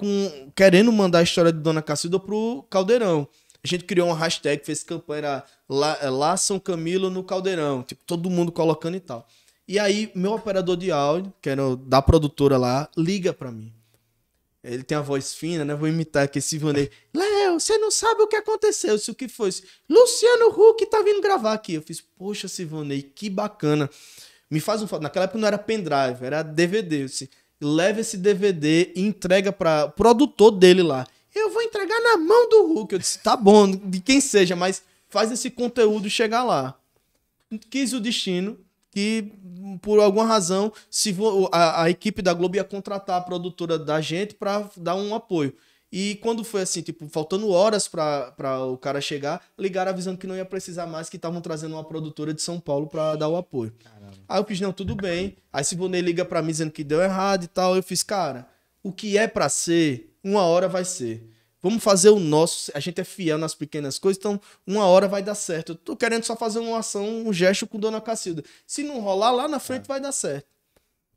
querendo mandar a história de Dona Cacilda pro Caldeirão. A gente criou uma hashtag, fez campanha, era lá São Camilo no Caldeirão. Tipo, todo mundo colocando e tal. E aí, meu operador de áudio, que era da produtora lá, liga pra mim. Ele tem a voz fina, né? Vou imitar aqui, Sivonei. Léo, você não sabe o que aconteceu. O que foi? Luciano Huck tá vindo gravar aqui. Eu fiz, poxa, Sivonei, que bacana. Me faz um favor. Naquela época não era pendrive, era DVD. Eu disse, leva esse DVD e entrega para o produtor dele lá. Eu vou entregar na mão do Huck. Eu disse, tá bom, de quem seja, mas faz esse conteúdo chegar lá. Quis o destino que, por alguma razão, a equipe da Globo ia contratar a produtora da gente para dar um apoio. E quando foi assim, tipo, faltando horas para o cara chegar, ligaram avisando que não ia precisar mais, que estavam trazendo uma produtora de São Paulo para dar o apoio. Caramba. Aí eu fiz, não, tudo bem. Aí Sivonei liga para mim dizendo que deu errado e tal. Eu fiz, cara, o que é para ser, uma hora vai ser. Vamos fazer o nosso, a gente é fiel nas pequenas coisas, então uma hora vai dar certo. Eu tô querendo só fazer uma ação, um gesto com Dona Cacilda. Se não rolar, lá na frente vai dar certo.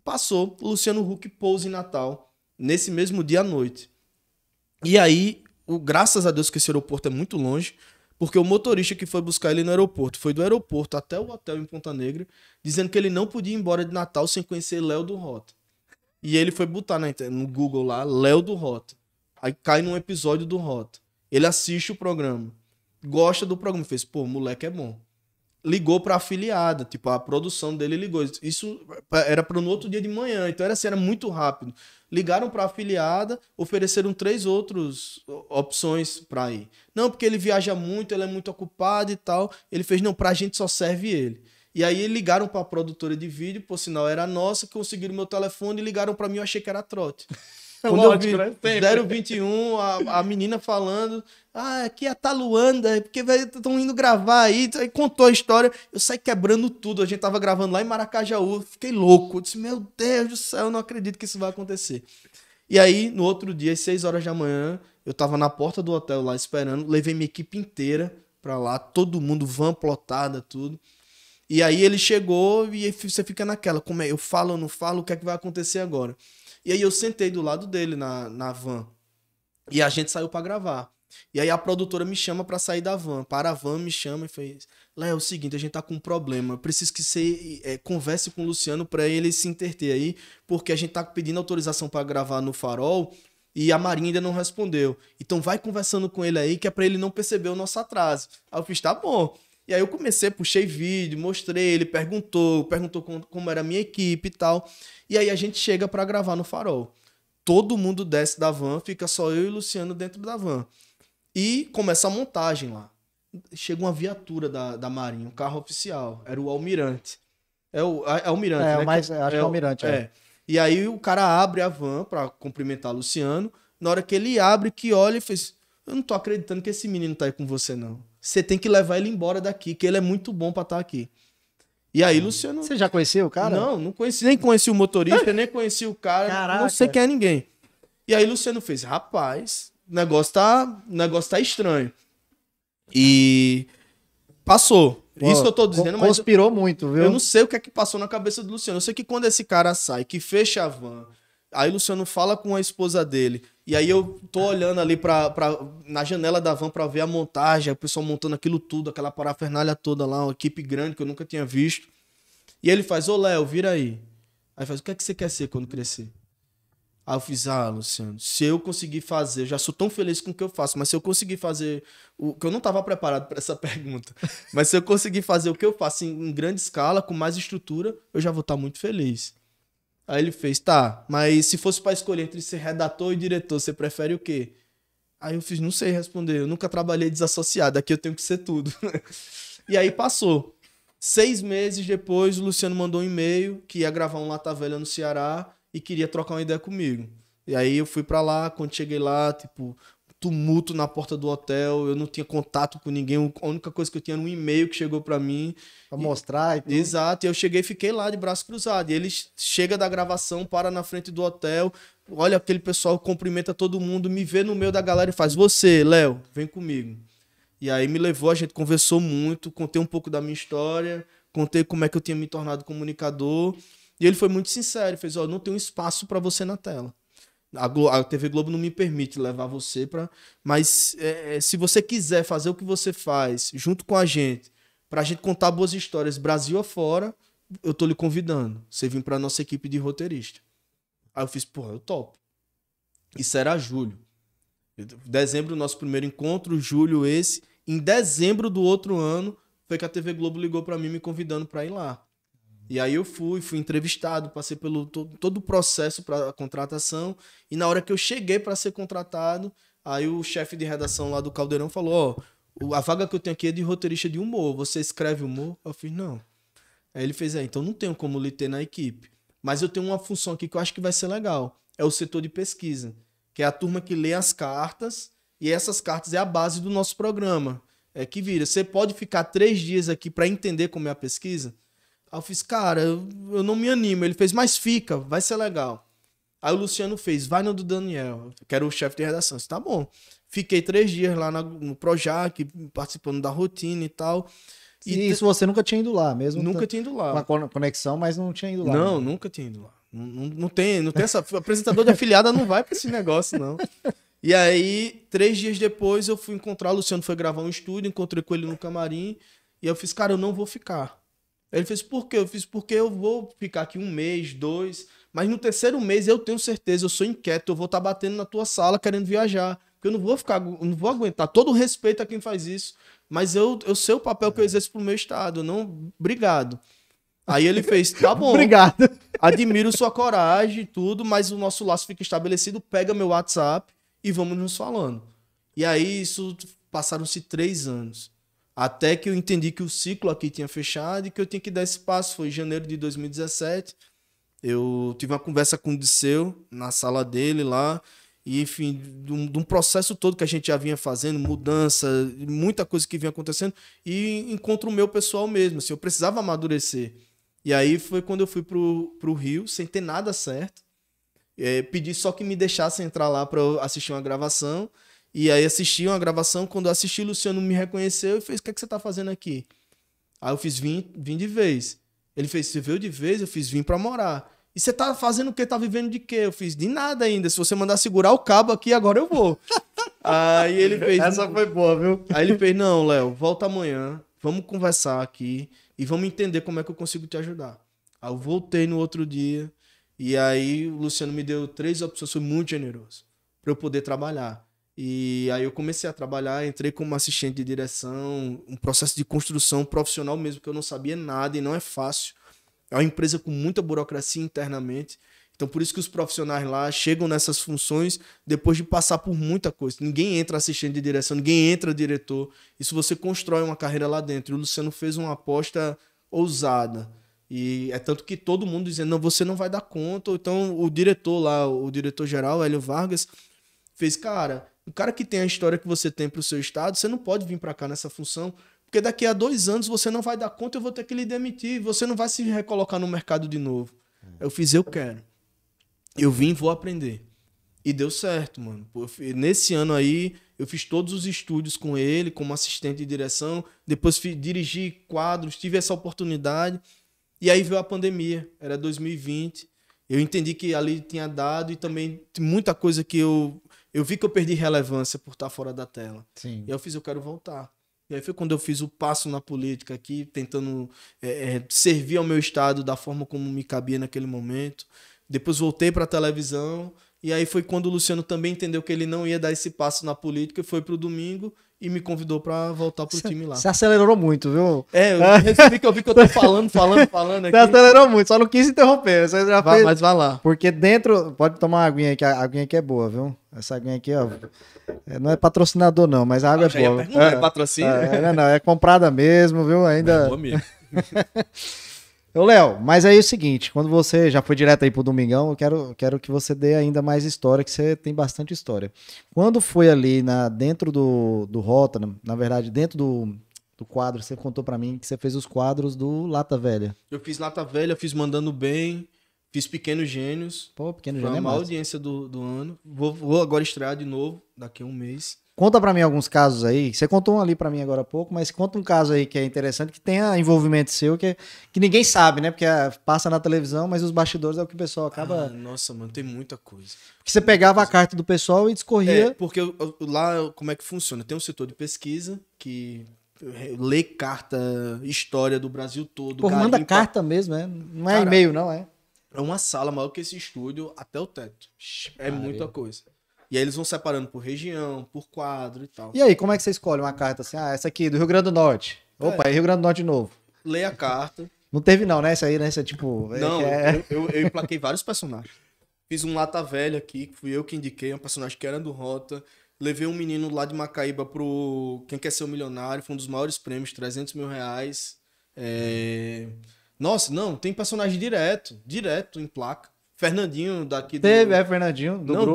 Passou, Luciano Huck pousa em Natal, nesse mesmo dia à noite. E aí, graças a Deus que esse aeroporto é muito longe, porque o motorista que foi buscar ele no aeroporto, foi do aeroporto até o hotel em Ponta Negra, dizendo que ele não podia ir embora de Natal sem conhecer Léo do Rota. E ele foi botar no Google lá, Léo do Rota. Aí cai num episódio do Rota. Ele assiste o programa. Gosta do programa. Fez, pô, moleque é bom. Ligou pra afiliada. Tipo, a produção dele ligou. Isso era pro no outro dia de manhã. Então era assim, era muito rápido. Ligaram pra afiliada, ofereceram 3 outras opções pra ir. Não, porque ele viaja muito, ele é muito ocupado e tal. Ele fez, não, pra gente só serve ele. E aí ligaram pra produtora de vídeo, por sinal era nossa, conseguiram meu telefone e ligaram pra mim, eu achei que era trote. Quando eu vi 021, a menina falando, ah, aqui é a Taluanda, porque estão indo gravar aí contou a história, eu saí quebrando tudo, a gente tava gravando lá em Maracajaú, fiquei louco, eu disse, meu Deus do céu, eu não acredito que isso vai acontecer. E aí, no outro dia, às 6 horas da manhã, eu tava na porta do hotel lá esperando, levei minha equipe inteira pra lá, todo mundo, van plotada, tudo. E aí ele chegou e você fica naquela, como é, eu falo ou não falo, o que é que vai acontecer agora? E aí eu sentei do lado dele na van. E a gente saiu pra gravar. E aí a produtora me chama pra sair da van. Para a van, me chama e fez... Léo, é o seguinte, a gente tá com um problema. Eu preciso que você converse com o Luciano pra ele se interter aí. Porque a gente tá pedindo autorização pra gravar no Farol e a Marinha ainda não respondeu. Então vai conversando com ele aí que é pra ele não perceber o nosso atraso. Aí eu fiz, tá bom. E aí eu comecei, puxei vídeo, mostrei, ele perguntou como era a minha equipe e tal. E aí a gente chega pra gravar no Farol. Todo mundo desce da van, fica só eu e o Luciano dentro da van. E começa a montagem lá. Chega uma viatura da Marinha, um carro oficial. Era o Almirante. É o Almirante, né? Mas, acho que é o Almirante. É. E aí o cara abre a van pra cumprimentar o Luciano. Na hora que ele abre, que olha e fez... Eu não tô acreditando que esse menino tá aí com você, não. Você tem que levar ele embora daqui, que ele é muito bom pra estar aqui. E aí, Luciano... Você já conhecia o cara? Não, não conheci. Nem conheci o motorista, nem conheci o cara. Caraca. Não sei quem é ninguém. E aí, Luciano fez, rapaz, o negócio tá estranho. E passou. Pô, isso que eu tô dizendo, mas... Conspirou muito, viu? Eu não sei o que é que passou na cabeça do Luciano. Eu sei que quando esse cara sai, que fecha a van... Aí o Luciano fala com a esposa dele. E aí eu tô olhando ali na janela da van pra ver a montagem, o pessoal montando aquilo tudo, aquela parafernália toda lá, uma equipe grande que eu nunca tinha visto. E ele faz, ô Léo, vira aí. Aí faz, o que é que você quer ser quando crescer? Aí eu fiz, ah, Luciano, se eu conseguir fazer, eu já sou tão feliz com o que eu faço, mas se eu conseguir fazer, que eu não tava preparado pra essa pergunta, mas se eu conseguir fazer o que eu faço em grande escala, com mais estrutura, eu já vou estar muito feliz. Aí ele fez, tá, mas se fosse pra escolher entre ser redator e diretor, você prefere o quê? Aí eu fiz, não sei responder, eu nunca trabalhei desassociado, aqui eu tenho que ser tudo. E aí passou. 6 meses depois, o Luciano mandou um e-mail que ia gravar um Lata Velha no Ceará e queria trocar uma ideia comigo. E aí eu fui pra lá, quando cheguei lá, tipo, tumulto na porta do hotel, eu não tinha contato com ninguém, a única coisa que eu tinha era um e-mail que chegou pra mim. Pra mostrar e tudo. Exato, e eu cheguei e fiquei lá de braço cruzado. E ele chega da gravação, para na frente do hotel, olha aquele pessoal, cumprimenta todo mundo, me vê no meio da galera e faz, você, Léo, vem comigo. E aí me levou, a gente conversou muito, contei um pouco da minha história, contei como é que eu tinha me tornado comunicador, e ele foi muito sincero, fez, ó, não tem um espaço pra você na tela. A TV Globo não me permite levar você para... Mas se você quiser fazer o que você faz junto com a gente, para a gente contar boas histórias Brasil afora, eu tô lhe convidando. Você vem para nossa equipe de roteirista. Aí eu fiz, porra, eu topo. Isso era julho. Dezembro, nosso primeiro encontro, julho esse. Em dezembro do outro ano, foi que a TV Globo ligou para mim me convidando para ir lá. E aí eu fui entrevistado, passei pelo todo o processo para contratação. E na hora que eu cheguei para ser contratado, aí o chefe de redação lá do Caldeirão falou, ó, a vaga que eu tenho aqui é de roteirista de humor, você escreve humor? Eu fiz, não. Aí ele fez, então não tenho como lhe ter na equipe, mas eu tenho uma função aqui que eu acho que vai ser legal, é o setor de pesquisa, que é a turma que lê as cartas, e essas cartas é a base do nosso programa. É que vira, você pode ficar 3 dias aqui para entender como é a pesquisa? Aí eu fiz, cara, eu não me animo. Ele fez, mas fica, vai ser legal. Aí o Luciano fez, vai no do Daniel, que era o chefe de redação. Eu disse, tá bom. Fiquei 3 dias lá no Projac, participando da rotina e tal. E isso você nunca tinha ido lá mesmo? Nunca tinha ido lá. Uma conexão, mas não tinha ido lá. Não, né? Nunca tinha ido lá. Não tem essa... Apresentador de afiliada não vai pra esse negócio, não. E aí, 3 dias depois, eu fui encontrar. O Luciano foi gravar um estúdio, encontrei com ele no camarim. E eu fiz, cara, eu não vou ficar. Ele fez, por quê? Eu fiz, porque eu vou ficar aqui 1 mês, 2, mas no terceiro mês eu tenho certeza, eu sou inquieto, eu vou estar batendo na tua sala querendo viajar, porque eu não vou aguentar, todo respeito a quem faz isso, mas eu sei o papel que eu exerço pro meu estado, não, obrigado. Aí ele fez, tá bom, obrigado. Admiro sua coragem e tudo, mas o nosso laço fica estabelecido, pega meu WhatsApp e vamos nos falando. E aí isso, passaram-se 3 anos. Até que eu entendi que o ciclo aqui tinha fechado e que eu tinha que dar esse passo. Foi em janeiro de 2017. Eu tive uma conversa com o Disseu na sala dele lá, e enfim, de um processo todo que a gente já vinha fazendo, mudança, muita coisa que vinha acontecendo, e encontro meu pessoal mesmo, assim, eu precisava amadurecer. E aí foi quando eu fui pro Rio, sem ter nada certo, pedi só que me deixassem entrar lá para assistir uma gravação, e aí assisti uma gravação, quando eu assisti, o Luciano me reconheceu e fez: o que é que você tá fazendo aqui? Aí eu fiz: vim de vez. Ele fez: você veio de vez? Eu fiz: vim pra morar. E você tá fazendo o quê? Tá vivendo de quê? Eu fiz: de nada ainda. Se você mandar segurar o cabo aqui, agora eu vou. Aí ele fez... Essa foi boa, viu? Aí ele fez: não, Léo, volta amanhã. Vamos conversar aqui e vamos entender como é que eu consigo te ajudar. Aí eu voltei no outro dia e aí o Luciano me deu 3 opções. Foi muito generoso pra eu poder trabalhar. E aí eu comecei a trabalhar, entrei como assistente de direção, um processo de construção profissional mesmo, que eu não sabia nada e não é fácil. É uma empresa com muita burocracia internamente, então por isso que os profissionais lá chegam nessas funções depois de passar por muita coisa. Ninguém entra assistente de direção, ninguém entra diretor. Isso você constrói uma carreira lá dentro. E o Luciano fez uma aposta ousada. E é tanto que todo mundo dizendo: não, você não vai dar conta. Então o diretor lá, o diretor-geral, Hélio Vargas, fez: cara... O cara que tem a história que você tem para o seu estado, você não pode vir para cá nessa função, porque daqui a 2 anos você não vai dar conta, eu vou ter que lhe demitir, você não vai se recolocar no mercado de novo. Eu fiz: eu quero. Eu vim, vou aprender. E deu certo, mano. Nesse ano aí, eu fiz todos os estúdios com ele, como assistente de direção, depois dirigi quadros, tive essa oportunidade, e aí veio a pandemia, era 2020, eu entendi que ali tinha dado, e também muita coisa que eu vi que eu perdi relevância por estar fora da tela. Sim. E aí eu fiz: eu quero voltar. E aí foi quando eu fiz o passo na política aqui, tentando servir ao meu estado da forma como me cabia naquele momento. Depois voltei para a televisão. E aí foi quando o Luciano também entendeu que ele não ia dar esse passo na política, foi pro domingo e me convidou para voltar pro time lá. Você acelerou muito, viu? É, eu vi que eu tô falando aqui. Você acelerou muito, só não quis interromper. Você já fez... Mas vai lá. Porque dentro... Pode tomar uma aguinha aqui, a aguinha aqui é boa, viu? Essa aguinha aqui, ó, não é patrocinador não, mas a água é boa. Não é patrocínio? Não, é comprada mesmo, viu? Ainda... É boa mesmo. Ô, Léo, mas aí é o seguinte, quando você já foi direto aí pro Domingão, eu quero que você dê ainda mais história, que você tem bastante história. Quando foi ali dentro do Rota, na verdade, dentro do quadro, você contou pra mim que você fez os quadros do Lata Velha. Eu fiz Lata Velha, fiz Mandando Bem, fiz Pequenos Gênios. Pô, Pequenos Gênios é uma audiência do ano. Vou agora estrear de novo, daqui a um mês. Conta pra mim alguns casos aí. Você contou um ali pra mim agora há pouco, mas conta um caso aí que é interessante, que tenha envolvimento seu, que ninguém sabe, né? Porque passa na televisão, mas os bastidores é o que o pessoal acaba... Ah, nossa, mano, tem muita coisa. Porque você pegava a carta do pessoal e discorria... É, porque lá, como é que funciona? Tem um setor de pesquisa que... lê carta, história do Brasil todo. Pô, manda carta mesmo, né? Não é e-mail, não, é? É uma sala maior que esse estúdio até o teto. É muita coisa. E aí eles vão separando por região, por quadro e tal. E aí, como é que você escolhe uma carta assim? Ah, essa aqui, do Rio Grande do Norte. Opa, é Rio Grande do Norte de novo. Leia a carta. Não teve não, né? Essa aí, né? Essa tipo... Não, eu emplaquei vários personagens. Fiz um Lata Velha aqui, que fui eu que indiquei, um personagem que era do Rota. Levei um menino lá de Macaíba pro Quem Quer Ser o Milionário, foi um dos maiores prêmios, 300 mil reais. Nossa, não, tem personagem direto em placa. Fernandinho daqui... Fernandinho do grupo. Não,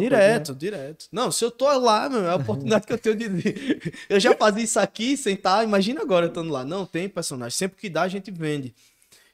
direto. Não, se eu tô lá, meu, é a oportunidade que eu tenho de... Eu já fazia isso aqui, sentar, imagina agora eu estando lá. Não, tem personagem. Sempre que dá, a gente vende.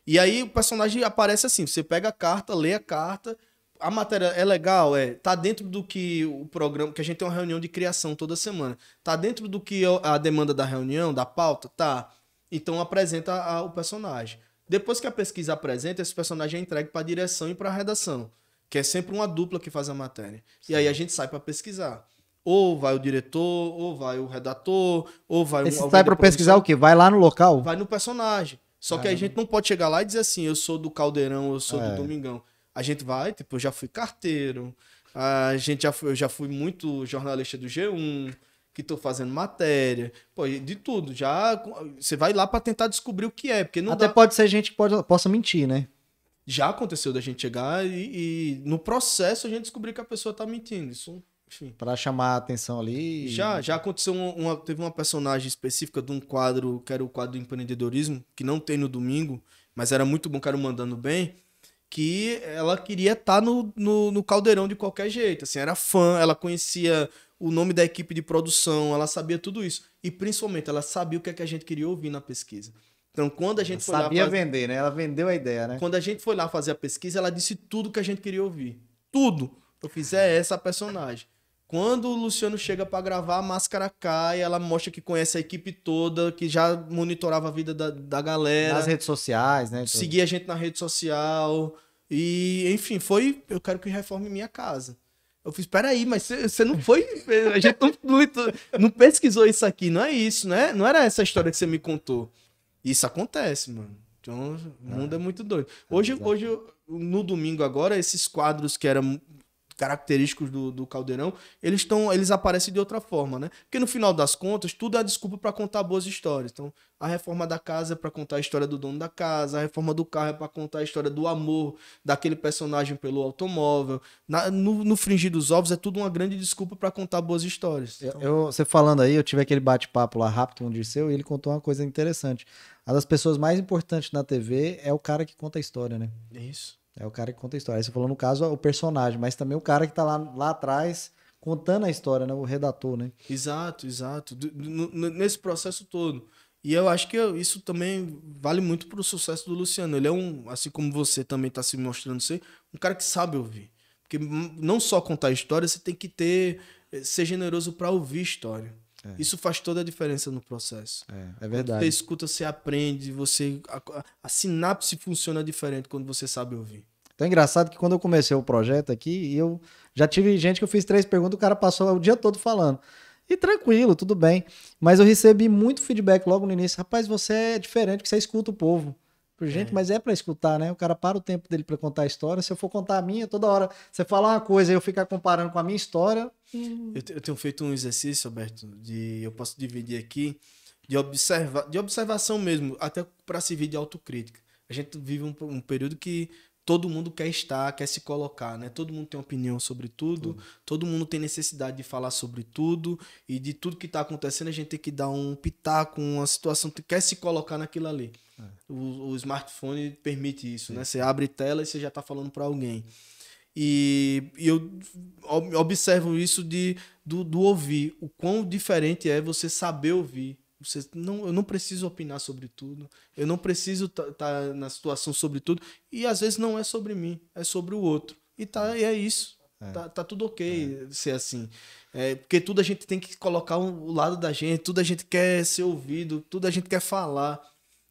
E aí o personagem aparece assim, você pega a carta, lê a carta, a matéria é legal, tá dentro do que o programa... que a gente tem uma reunião de criação toda semana. Tá dentro do que a demanda da reunião, da pauta, tá. Então apresenta o personagem. Depois que a pesquisa apresenta, esse personagem é entregue para a direção e para a redação, que é sempre uma dupla que faz a matéria. Sim. E aí a gente sai para pesquisar. Ou vai o diretor, ou vai o redator, ou vai... Você sai para pesquisar o quê? Vai lá no local? Vai no personagem. Só que a gente não pode chegar lá e dizer assim: eu sou do Caldeirão, eu sou do Domingão. A gente vai, tipo, eu já fui carteiro, eu já fui muito jornalista do G1... que tô fazendo matéria, pô, de tudo. Já você vai lá para tentar descobrir o que é, porque não até dá... pode ser gente que possa mentir, né? Já aconteceu da gente chegar e no processo a gente descobrir que a pessoa tá mentindo, isso, enfim. Para chamar a atenção ali. Já aconteceu teve uma personagem específica de um quadro, que era o quadro do empreendedorismo, que não tem no domingo, mas era muito bom, que era o Mandando Bem. que ela queria estar no Caldeirão de qualquer jeito. Assim, era fã, ela conhecia o nome da equipe de produção, ela sabia tudo isso. E, principalmente, ela sabia o que, é que a gente queria ouvir na pesquisa. Então, quando a gente foi lá... Sabia vender, né? Ela vendeu a ideia, né? Quando a gente foi lá fazer a pesquisa, ela disse tudo que a gente queria ouvir. Tudo. Eu fiz, essa personagem. Quando o Luciano chega para gravar, a máscara cai, ela mostra que conhece a equipe toda, que já monitorava a vida da galera. Nas redes sociais, né? Seguia a gente na rede social. E, enfim, foi... Eu quero que reforme minha casa. Eu fiz, peraí, mas você não foi... A gente não pesquisou isso aqui. Não é isso, né? Não era essa história que você me contou. Isso acontece, mano. Então, o mundo é muito doido. Hoje, no domingo agora, esses quadros que eram característicos do Caldeirão, eles aparecem de outra forma, né? Porque no final das contas, tudo é desculpa para contar boas histórias. Então, a reforma da casa é para contar a história do dono da casa, a reforma do carro é para contar a história do amor daquele personagem pelo automóvel. No fringir dos ovos é tudo uma grande desculpa para contar boas histórias. Então... Você falando aí, eu tive aquele bate-papo lá rápido com o Dirceu e ele contou uma coisa interessante. Uma das pessoas mais importantes na TV é o cara que conta a história, né? É isso. É o cara que conta a história. Aí você falou, no caso, o personagem, mas também o cara que tá lá atrás contando a história, né? O redator, né? Exato, exato. Nesse processo todo. E eu acho que isso também vale muito pro sucesso do Luciano. Ele é assim como você também tá se mostrando ser, um cara que sabe ouvir. Porque não só contar a história, você tem que ser generoso para ouvir história. É. Isso faz toda a diferença no processo. É verdade. Quando você escuta, você aprende, a sinapse funciona diferente quando você sabe ouvir. Então é engraçado que quando eu comecei o projeto aqui, eu já tive gente que eu fiz 3 perguntas, o cara passou o dia todo falando. E tranquilo, tudo bem. Mas eu recebi muito feedback logo no início. Rapaz, você é diferente, porque você escuta o povo. Gente, mas é pra escutar, né? O cara para o tempo dele pra contar a história. Se eu for contar a minha, toda hora você falar uma coisa e eu ficar comparando com a minha história... Eu tenho feito um exercício, Alberto, eu posso dividir aqui, de observação mesmo, até pra servir de autocrítica. A gente vive um período que todo mundo quer se colocar, né? Todo mundo tem opinião sobre tudo, todo mundo tem necessidade de falar sobre tudo, e de tudo que tá acontecendo a gente tem que dar um pitaco, uma situação que quer se colocar naquilo ali. O smartphone permite isso, né? Você abre tela e você já tá falando para alguém. E eu observo isso do ouvir, o quão diferente é você saber ouvir. Eu não preciso opinar sobre tudo, eu não preciso tá na situação sobre tudo, e às vezes não é sobre mim, é sobre o outro. E é isso. Tá tudo ok ser assim. Porque tudo a gente tem que colocar o lado da gente, tudo a gente quer ser ouvido, tudo a gente quer falar.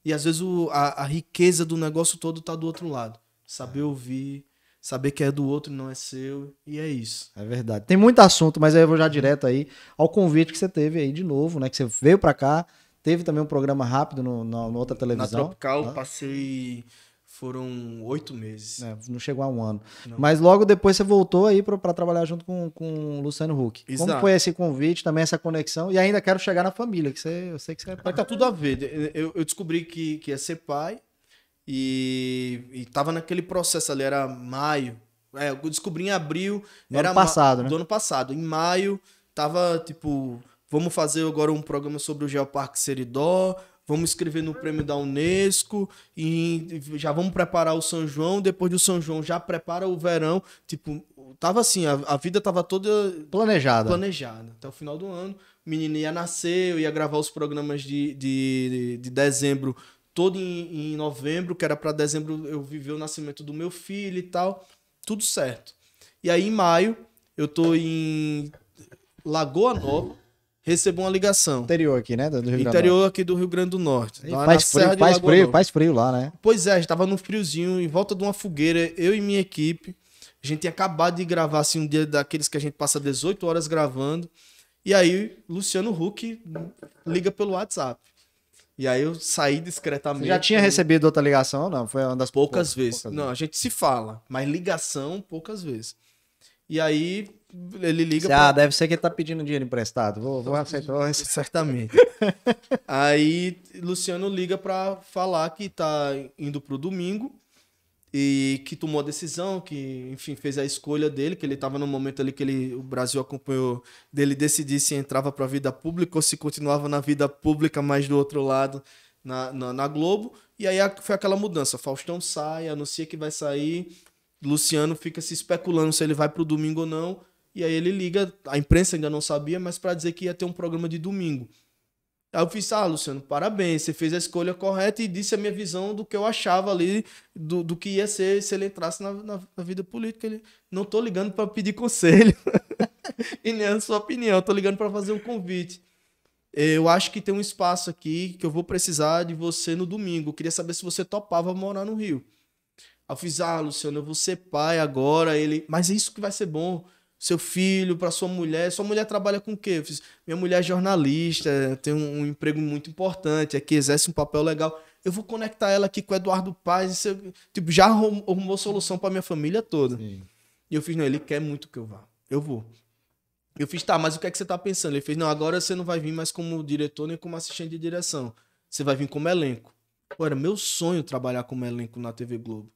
E às vezes a riqueza do negócio todo tá do outro lado. Saber ouvir, saber que é do outro e não é seu, e é isso. É verdade. Tem muito assunto, mas eu vou já direto aí ao convite que você teve aí de novo, né? Que você veio pra cá, teve também um programa rápido na outra televisão. Na Tropical, passei... Foram 8 meses. Não chegou a um ano. Não. Mas logo depois você voltou aí para trabalhar junto com o Luciano Huck. Exato. Como foi esse convite, também essa conexão? E ainda quero chegar na família, que eu sei que você é pai. Tá tudo a ver. Eu descobri que ia ser pai e tava naquele processo ali, era maio. Eu descobri em abril. Do ano passado. Em maio, tava tipo, vamos fazer agora um programa sobre o Geoparque Seridó. Vamos escrever no prêmio da Unesco e já vamos preparar o São João. Depois do São João, já prepara o verão. Tipo, tava assim, a vida tava toda... Planejada. Até o final do ano. O menino ia nascer, eu ia gravar os programas de dezembro todo em novembro, que era para dezembro eu viver o nascimento do meu filho e tal. Tudo certo. E aí, em maio, eu tô em Lagoa Nova. Recebo uma ligação. Interior aqui, né? Interior aqui do Rio Grande do Norte. Faz frio lá, né? Pois é, a gente tava num friozinho, em volta de uma fogueira, eu e minha equipe. A gente tinha acabado de gravar, assim, um dia daqueles que a gente passa 18 horas gravando. E aí, Luciano Huck liga pelo WhatsApp. E aí eu saí discretamente. Você já tinha recebido outra ligação ou não? Foi uma das poucas vezes. Não, a gente se fala, mas ligação poucas vezes. E aí... Ele liga. Deve ser que ele tá pedindo dinheiro emprestado. Vou aceitar. Certamente. Aí, Luciano liga para falar que tá indo pro domingo e que tomou a decisão, que, enfim, fez a escolha dele, que ele tava no momento ali que o Brasil acompanhou dele decidir se entrava pra vida pública ou se continuava na vida pública, mas do outro lado, na Globo. E aí foi aquela mudança. Faustão sai, anuncia que vai sair. Luciano fica se especulando se ele vai pro domingo ou não. E aí ele liga, a imprensa ainda não sabia, mas pra dizer que ia ter um programa de domingo. Aí eu fiz, ah, Luciano, parabéns, você fez a escolha correta e disse a minha visão do que eu achava ali, do que ia ser se ele entrasse na vida política. Ele, não tô ligando pra pedir conselho e nem a sua opinião, tô ligando pra fazer um convite. Eu acho que tem um espaço aqui que eu vou precisar de você no domingo. Eu queria saber se você topava morar no Rio. Aí eu fiz, ah, Luciano, eu vou ser pai agora. Ele, mas é isso que vai ser bom. Seu filho, para sua mulher. Sua mulher trabalha com o quê? Eu fiz, minha mulher é jornalista, tem um emprego muito importante, aqui exerce um papel legal. Eu vou conectar ela aqui com o Eduardo Paes. Tipo, já arrumou solução para minha família toda. Sim. E eu fiz, não, ele quer muito que eu vá. Eu vou. Eu fiz, tá, mas o que é que você tá pensando? Ele fez, não, agora você não vai vir mais como diretor nem como assistente de direção. Você vai vir como elenco. Pô, era meu sonho trabalhar como elenco na TV Globo.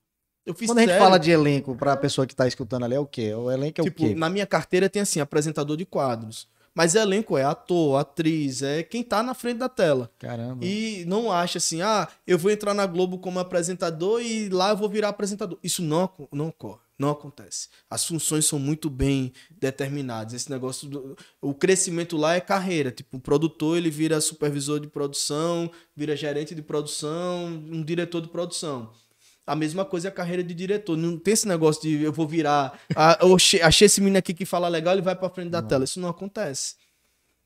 Eu fiz Quando a gente sério. Fala de elenco, pra pessoa que tá escutando ali, é o quê? O elenco é tipo, o quê? Na minha carteira tem assim, apresentador de quadros. Mas elenco é ator, atriz, é quem tá na frente da tela. Caramba. E não acha assim, ah, eu vou entrar na Globo como apresentador e lá eu vou virar apresentador. Isso não ocorre. Não acontece. As funções são muito bem determinadas. Esse negócio o crescimento lá é carreira. Tipo, o produtor, ele vira supervisor de produção, vira gerente de produção, um diretor de produção. A mesma coisa é a carreira de diretor. Não tem esse negócio de eu vou virar... achei esse menino aqui que fala legal, ele vai pra frente da tela. Isso não acontece.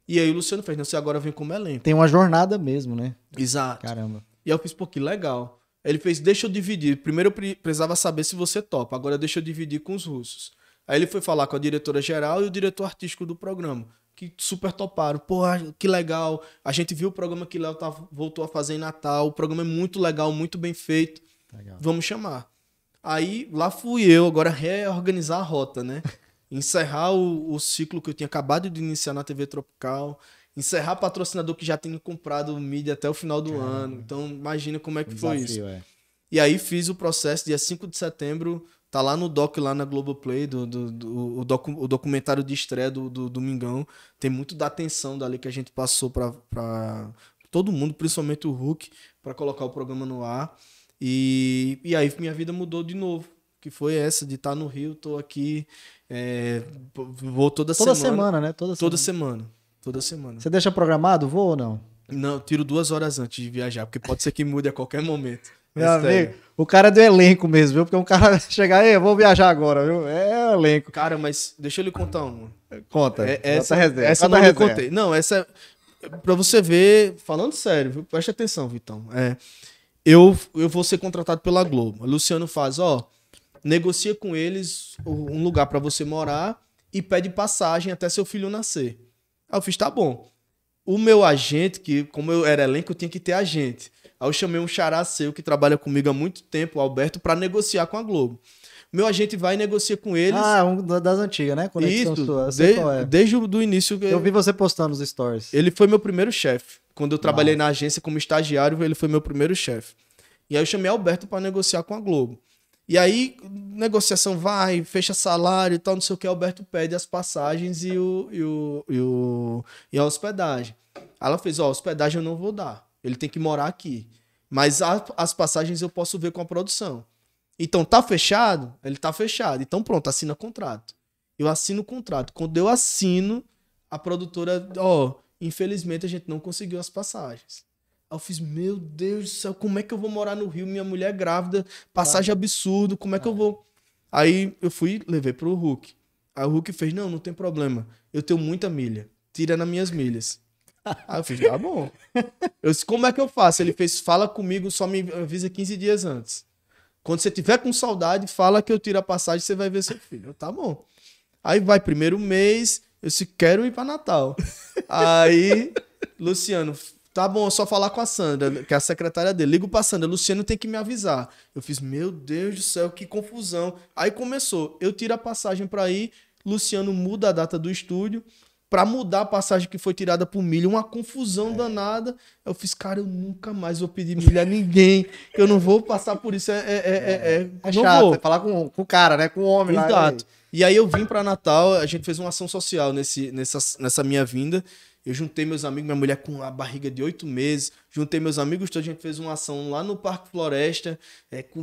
E aí o Luciano fez, não, você agora vem como elenco. Tem uma jornada mesmo, né? Exato. Caramba. E aí eu fiz, pô, que legal. Ele fez, deixa eu dividir. Primeiro eu precisava saber se você topa. Agora deixa eu dividir com os russos. Aí ele foi falar com a diretora-geral e o diretor artístico do programa, que super toparam. Pô, que legal. A gente viu o programa que Léo voltou a fazer em Natal. O programa é muito legal, muito bem feito. Legal. Vamos chamar. Aí lá fui eu agora reorganizar a rota, né? Encerrar o ciclo que eu tinha acabado de iniciar na TV Tropical. Encerrar patrocinador que já tem comprado mídia até o final do ano. Então, imagina como é que foi isso. E aí fiz o processo, dia 5 de setembro, tá lá no doc, lá na Globoplay, o documentário de estreia do Domingão. Tem muito da atenção dali que a gente passou pra todo mundo, principalmente o Huck, pra colocar o programa no ar. E aí minha vida mudou de novo. Que foi essa de estar no Rio, tô aqui, vou toda semana, né? Toda semana. Você deixa programado o voo ou não? Não, eu tiro 2 horas antes de viajar, porque pode ser que mude a qualquer momento. Meu amigo, o cara é do elenco mesmo, viu? Porque um cara chegar e eu vou viajar agora, viu? É elenco. Cara, mas deixa eu lhe contar uma. Conta. Essa eu não contei. Não, essa é... Pra você ver, falando sério, viu? Preste atenção, Vitão. Eu vou ser contratado pela Globo. O Luciano faz, negocia com eles um lugar pra você morar e pede passagem até seu filho nascer. Aí eu fiz, tá bom. O meu agente, que como eu era elenco, eu tinha que ter agente. Aí eu chamei um xará seu que trabalha comigo há muito tempo, o Alberto, para negociar com a Globo. Meu agente vai e negocia com eles. Ah, um das antigas, né? Conexão sua. Desde o início. Eu vi você postando os stories. Ele foi meu primeiro chefe. Quando eu trabalhei na agência como estagiário, ele foi meu primeiro chefe. E aí eu chamei Alberto para negociar com a Globo. E aí, negociação vai, fecha salário e tal, não sei o que. Alberto pede as passagens e a hospedagem. Aí ela fez, hospedagem eu não vou dar. Ele tem que morar aqui. Mas as passagens eu posso ver com a produção. Então, tá fechado? Ele tá fechado. Então, pronto, assina contrato. Eu assino o contrato. Quando eu assino, a produtora, infelizmente a gente não conseguiu as passagens. Aí eu fiz, meu Deus do céu, como é que eu vou morar no Rio? Minha mulher é grávida, passagem absurda, como é que eu vou? Aí eu fui, levei pro Huck. Aí o Huck fez, não tem problema, eu tenho muita milha, tira nas minhas milhas. Aí eu fiz, tá bom. Eu disse, como é que eu faço? Ele fez, fala comigo, só me avisa 15 dias antes. Quando você tiver com saudade, fala que eu tiro a passagem, você vai ver seu filho. Eu, tá bom. Aí vai, primeiro mês, eu disse, quero ir pra Natal. Aí, Luciano... Tá bom, é só falar com a Sandra, que é a secretária dele. Ligo pra Sandra, Luciano tem que me avisar. Eu fiz, meu Deus do céu, que confusão. Aí começou, eu tiro a passagem pra ir, Luciano muda a data do estúdio, pra mudar a passagem que foi tirada por milha, uma confusão danada. Eu fiz, cara, eu nunca mais vou pedir milha a ninguém, eu não vou passar por isso. É chato, é falar com o cara, né, com o homem. Exato. Lá, e aí eu vim pra Natal, a gente fez uma ação social nessa minha vinda, Eu juntei meus amigos, minha mulher com a barriga de 8 meses, juntei meus amigos todos, a gente fez uma ação lá no Parque Floresta,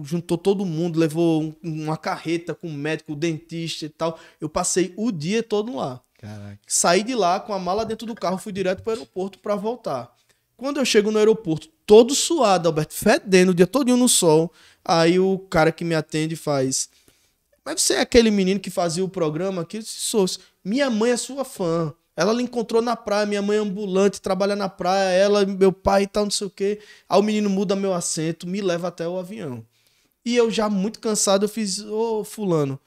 juntou todo mundo, levou uma carreta com médico, dentista e tal. Eu passei o dia todo lá. Caraca. Saí de lá com a mala dentro do carro, fui direto para o aeroporto para voltar. Quando eu chego no aeroporto, todo suado, Alberto, fedendo, o dia todinho no sol, aí o cara que me atende faz: mas você é aquele menino que fazia o programa aqui? Eu disse: sou. Minha mãe é sua fã. Ela lhe encontrou na praia, minha mãe é ambulante, trabalha na praia, ela, meu pai e tal, não sei o quê. Aí o menino muda meu assento, me leva até o avião. E eu já muito cansado, eu fiz: ô fulano,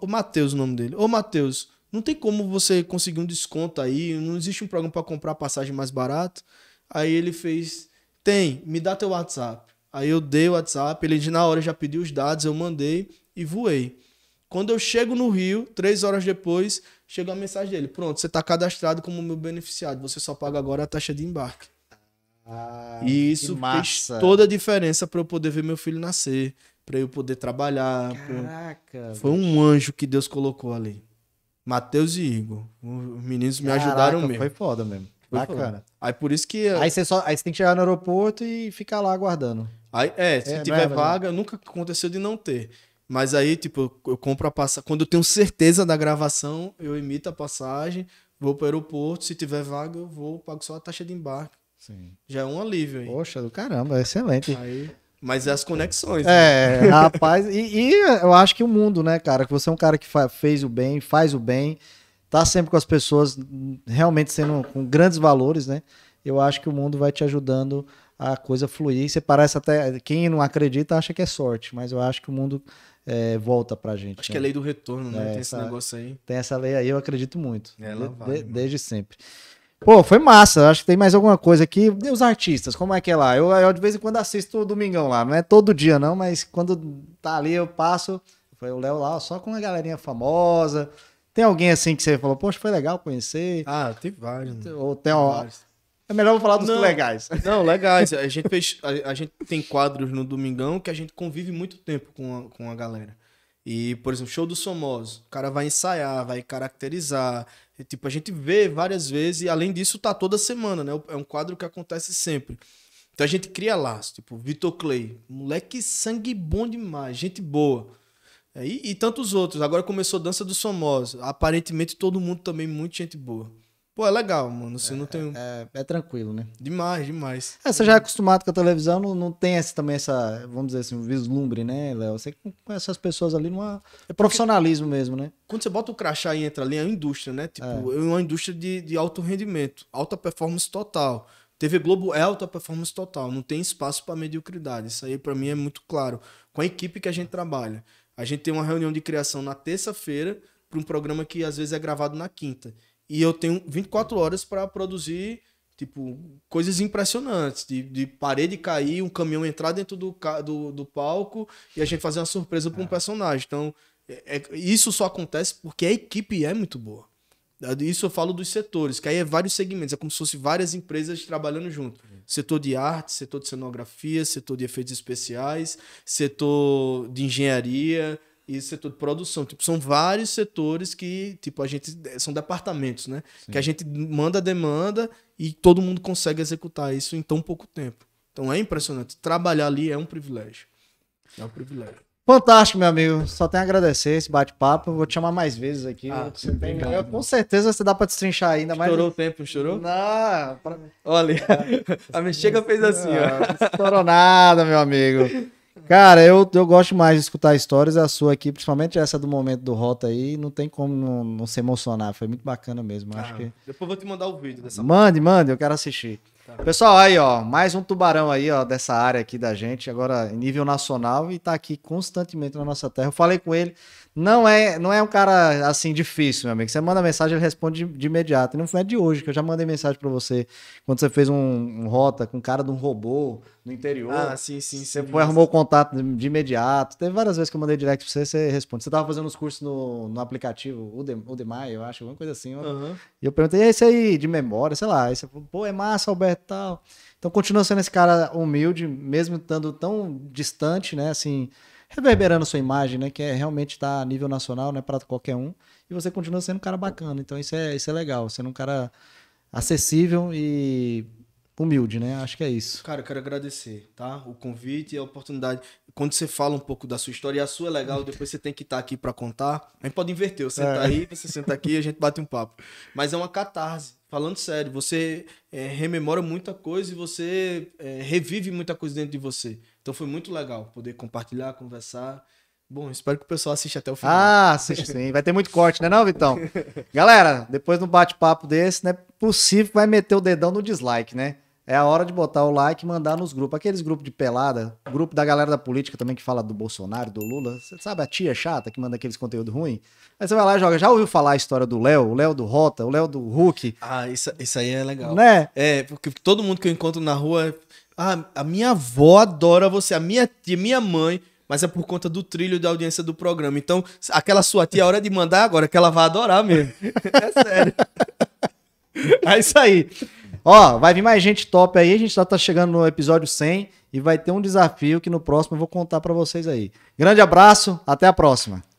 o Matheus, o nome dele, ô Matheus, não tem como você conseguir um desconto aí? Não existe um programa para comprar passagem mais barato? Aí ele fez: tem, me dá teu WhatsApp. Aí eu dei o WhatsApp, ele na hora já pediu os dados, eu mandei e voei. Quando eu chego no Rio, 3 horas depois, chega a mensagem dele: pronto, você está cadastrado como meu beneficiado, você só paga agora a taxa de embarque. Ah, e isso fez toda a diferença para eu poder ver meu filho nascer, para eu poder trabalhar. Caraca! Foi um anjo que Deus colocou ali. Matheus e Igor, os meninos me ajudaram mesmo. Foi foda mesmo. Bacana. Aí por isso que... Aí você tem que chegar no aeroporto e ficar lá aguardando. Aí, se tiver vaga, nunca aconteceu de não ter. Mas aí, tipo, eu compro a passagem. Quando eu tenho certeza da gravação, eu emito a passagem, vou pro aeroporto. Se tiver vaga, eu vou, pago só a taxa de embarque. Sim. Já é um alívio aí. Poxa, do caramba, excelente. Aí, mas é as conexões. Né? Rapaz, e eu acho que o mundo, né, cara? Que você é um cara que fez o bem, faz o bem, tá sempre com as pessoas realmente sendo com grandes valores, né? Eu acho que o mundo vai te ajudando a coisa fluir. Você parece até... Quem não acredita acha que é sorte, mas eu acho que o mundo volta pra gente. Acho que é lei do retorno, né? Tem esse negócio aí. Tem essa lei aí, eu acredito muito. Ela vale, desde sempre. Pô, foi massa. Acho que tem mais alguma coisa aqui. E os artistas, como é que é lá? Eu de vez em quando assisto o Domingão lá. Não é todo dia, não, mas quando tá ali eu passo... Foi o Léo lá, só com uma galerinha famosa. Tem alguém assim que você falou: poxa, foi legal conhecer? Ah, tem vários. Ou tem vários. É melhor eu falar dos legais. Não, legais. A gente tem quadros no Domingão que a gente convive muito tempo com a galera. E, por exemplo, show dos famosos. O cara vai ensaiar, vai caracterizar. E, tipo, a gente vê várias vezes e, além disso, tá toda semana, né? É um quadro que acontece sempre. Então a gente cria laço. Tipo, Vitor Clay. Moleque sangue bom demais. Gente boa. E tantos outros. Agora começou Dança dos Famosos. Aparentemente todo mundo também muito gente boa. Pô, é legal, mano. Assim, não tem... é tranquilo, né? Demais, demais. Você já é acostumado com a televisão, não tem também essa, vamos dizer assim, um vislumbre, né, Léo? Você conhece as pessoas ali numa... É profissionalismo mesmo, né? Quando você bota o crachá e entra ali, é uma indústria, né? Tipo, é uma indústria de alto rendimento, alta performance total. TV Globo é alta performance total, não tem espaço para mediocridade. Isso aí, para mim, é muito claro. Com a equipe que a gente trabalha. A gente tem uma reunião de criação na terça-feira para um programa que, às vezes, é gravado na quinta. E eu tenho 24 horas para produzir, tipo, coisas impressionantes. De parede cair, um caminhão entrar dentro do palco e a gente fazer uma surpresa para um personagem. Então, isso só acontece porque a equipe é muito boa. Isso eu falo dos setores, que aí é vários segmentos. É como se fossem várias empresas trabalhando junto. Setor de arte, setor de cenografia, setor de efeitos especiais, setor de engenharia... E setor de produção, tipo, são vários setores que, tipo, a gente... São departamentos, né? Sim. Que a gente manda a demanda e todo mundo consegue executar isso em tão pouco tempo. Então é impressionante. Trabalhar ali é um privilégio. É um privilégio. Fantástico, meu amigo. Só tenho a agradecer esse bate-papo. Vou te chamar mais vezes aqui. Você tem... Com certeza você dá pra destrinchar ainda mais. Estourou o tempo, chorou? Não. Olha, a mexiga fez assim, ó. Estourou nada, meu amigo. Cara, eu gosto mais de escutar histórias, a sua aqui, principalmente essa do momento do Rota aí, não tem como não se emocionar, foi muito bacana mesmo, acho que... Depois vou te mandar o vídeo dessa... Mande, eu quero assistir. Tá. Pessoal, aí ó, mais um tubarão aí ó, dessa área aqui da gente, agora em nível nacional e tá aqui constantemente na nossa terra, eu falei com ele, não é um cara assim difícil, meu amigo, você manda mensagem, ele responde de imediato, e não foi de hoje, que eu já mandei mensagem pra você, quando você fez um Rota com cara de um robô... No interior. Ah, sim. Você arrumou o contato de imediato. Teve várias vezes que eu mandei direct pra você, você responde. Você tava fazendo uns cursos no aplicativo, Udemy, eu acho, alguma coisa assim. Uhum. E eu perguntei, é esse aí, de memória, sei lá. Aí você falou, pô, é massa, Alberto, tal. Então, continua sendo esse cara humilde, mesmo estando tão distante, né, assim, reverberando sua imagem, né, que realmente tá a nível nacional, né, pra qualquer um. E você continua sendo um cara bacana. Então, isso é legal. Sendo um cara... acessível e humilde, né? Acho que é isso. Cara, eu quero agradecer, tá? O convite e a oportunidade. Quando você fala um pouco da sua história, e a sua é legal, depois você tem que estar aqui para contar. A gente pode inverter, eu sento aí, você senta aqui e a gente bate um papo. Mas é uma catarse. Falando sério, você rememora muita coisa e você revive muita coisa dentro de você. Então foi muito legal poder compartilhar, conversar. Bom, espero que o pessoal assista até o final. Ah, assiste sim. Vai ter muito corte, né não, Vitão? Galera, depois de um bate-papo desse, não é possível que vai meter o dedão no dislike, né? É a hora de botar o like e mandar nos grupos. Aqueles grupos de pelada, grupo da galera da política também que fala do Bolsonaro, do Lula. Você sabe a tia chata que manda aqueles conteúdos ruins? Aí você vai lá e joga. Já ouviu falar a história do Léo? O Léo do Rota, o Léo do Huck? Ah, isso aí é legal. Né? É, porque todo mundo que eu encontro na rua... Ah, a minha avó adora você, a minha tia, minha mãe... Mas é por conta do trilho da audiência do programa. Então, aquela sua tia, a hora de mandar agora, que ela vai adorar mesmo. É sério. É isso aí. Ó, vai vir mais gente top aí. A gente já tá chegando no episódio 100 e vai ter um desafio que no próximo eu vou contar pra vocês aí. Grande abraço, até a próxima.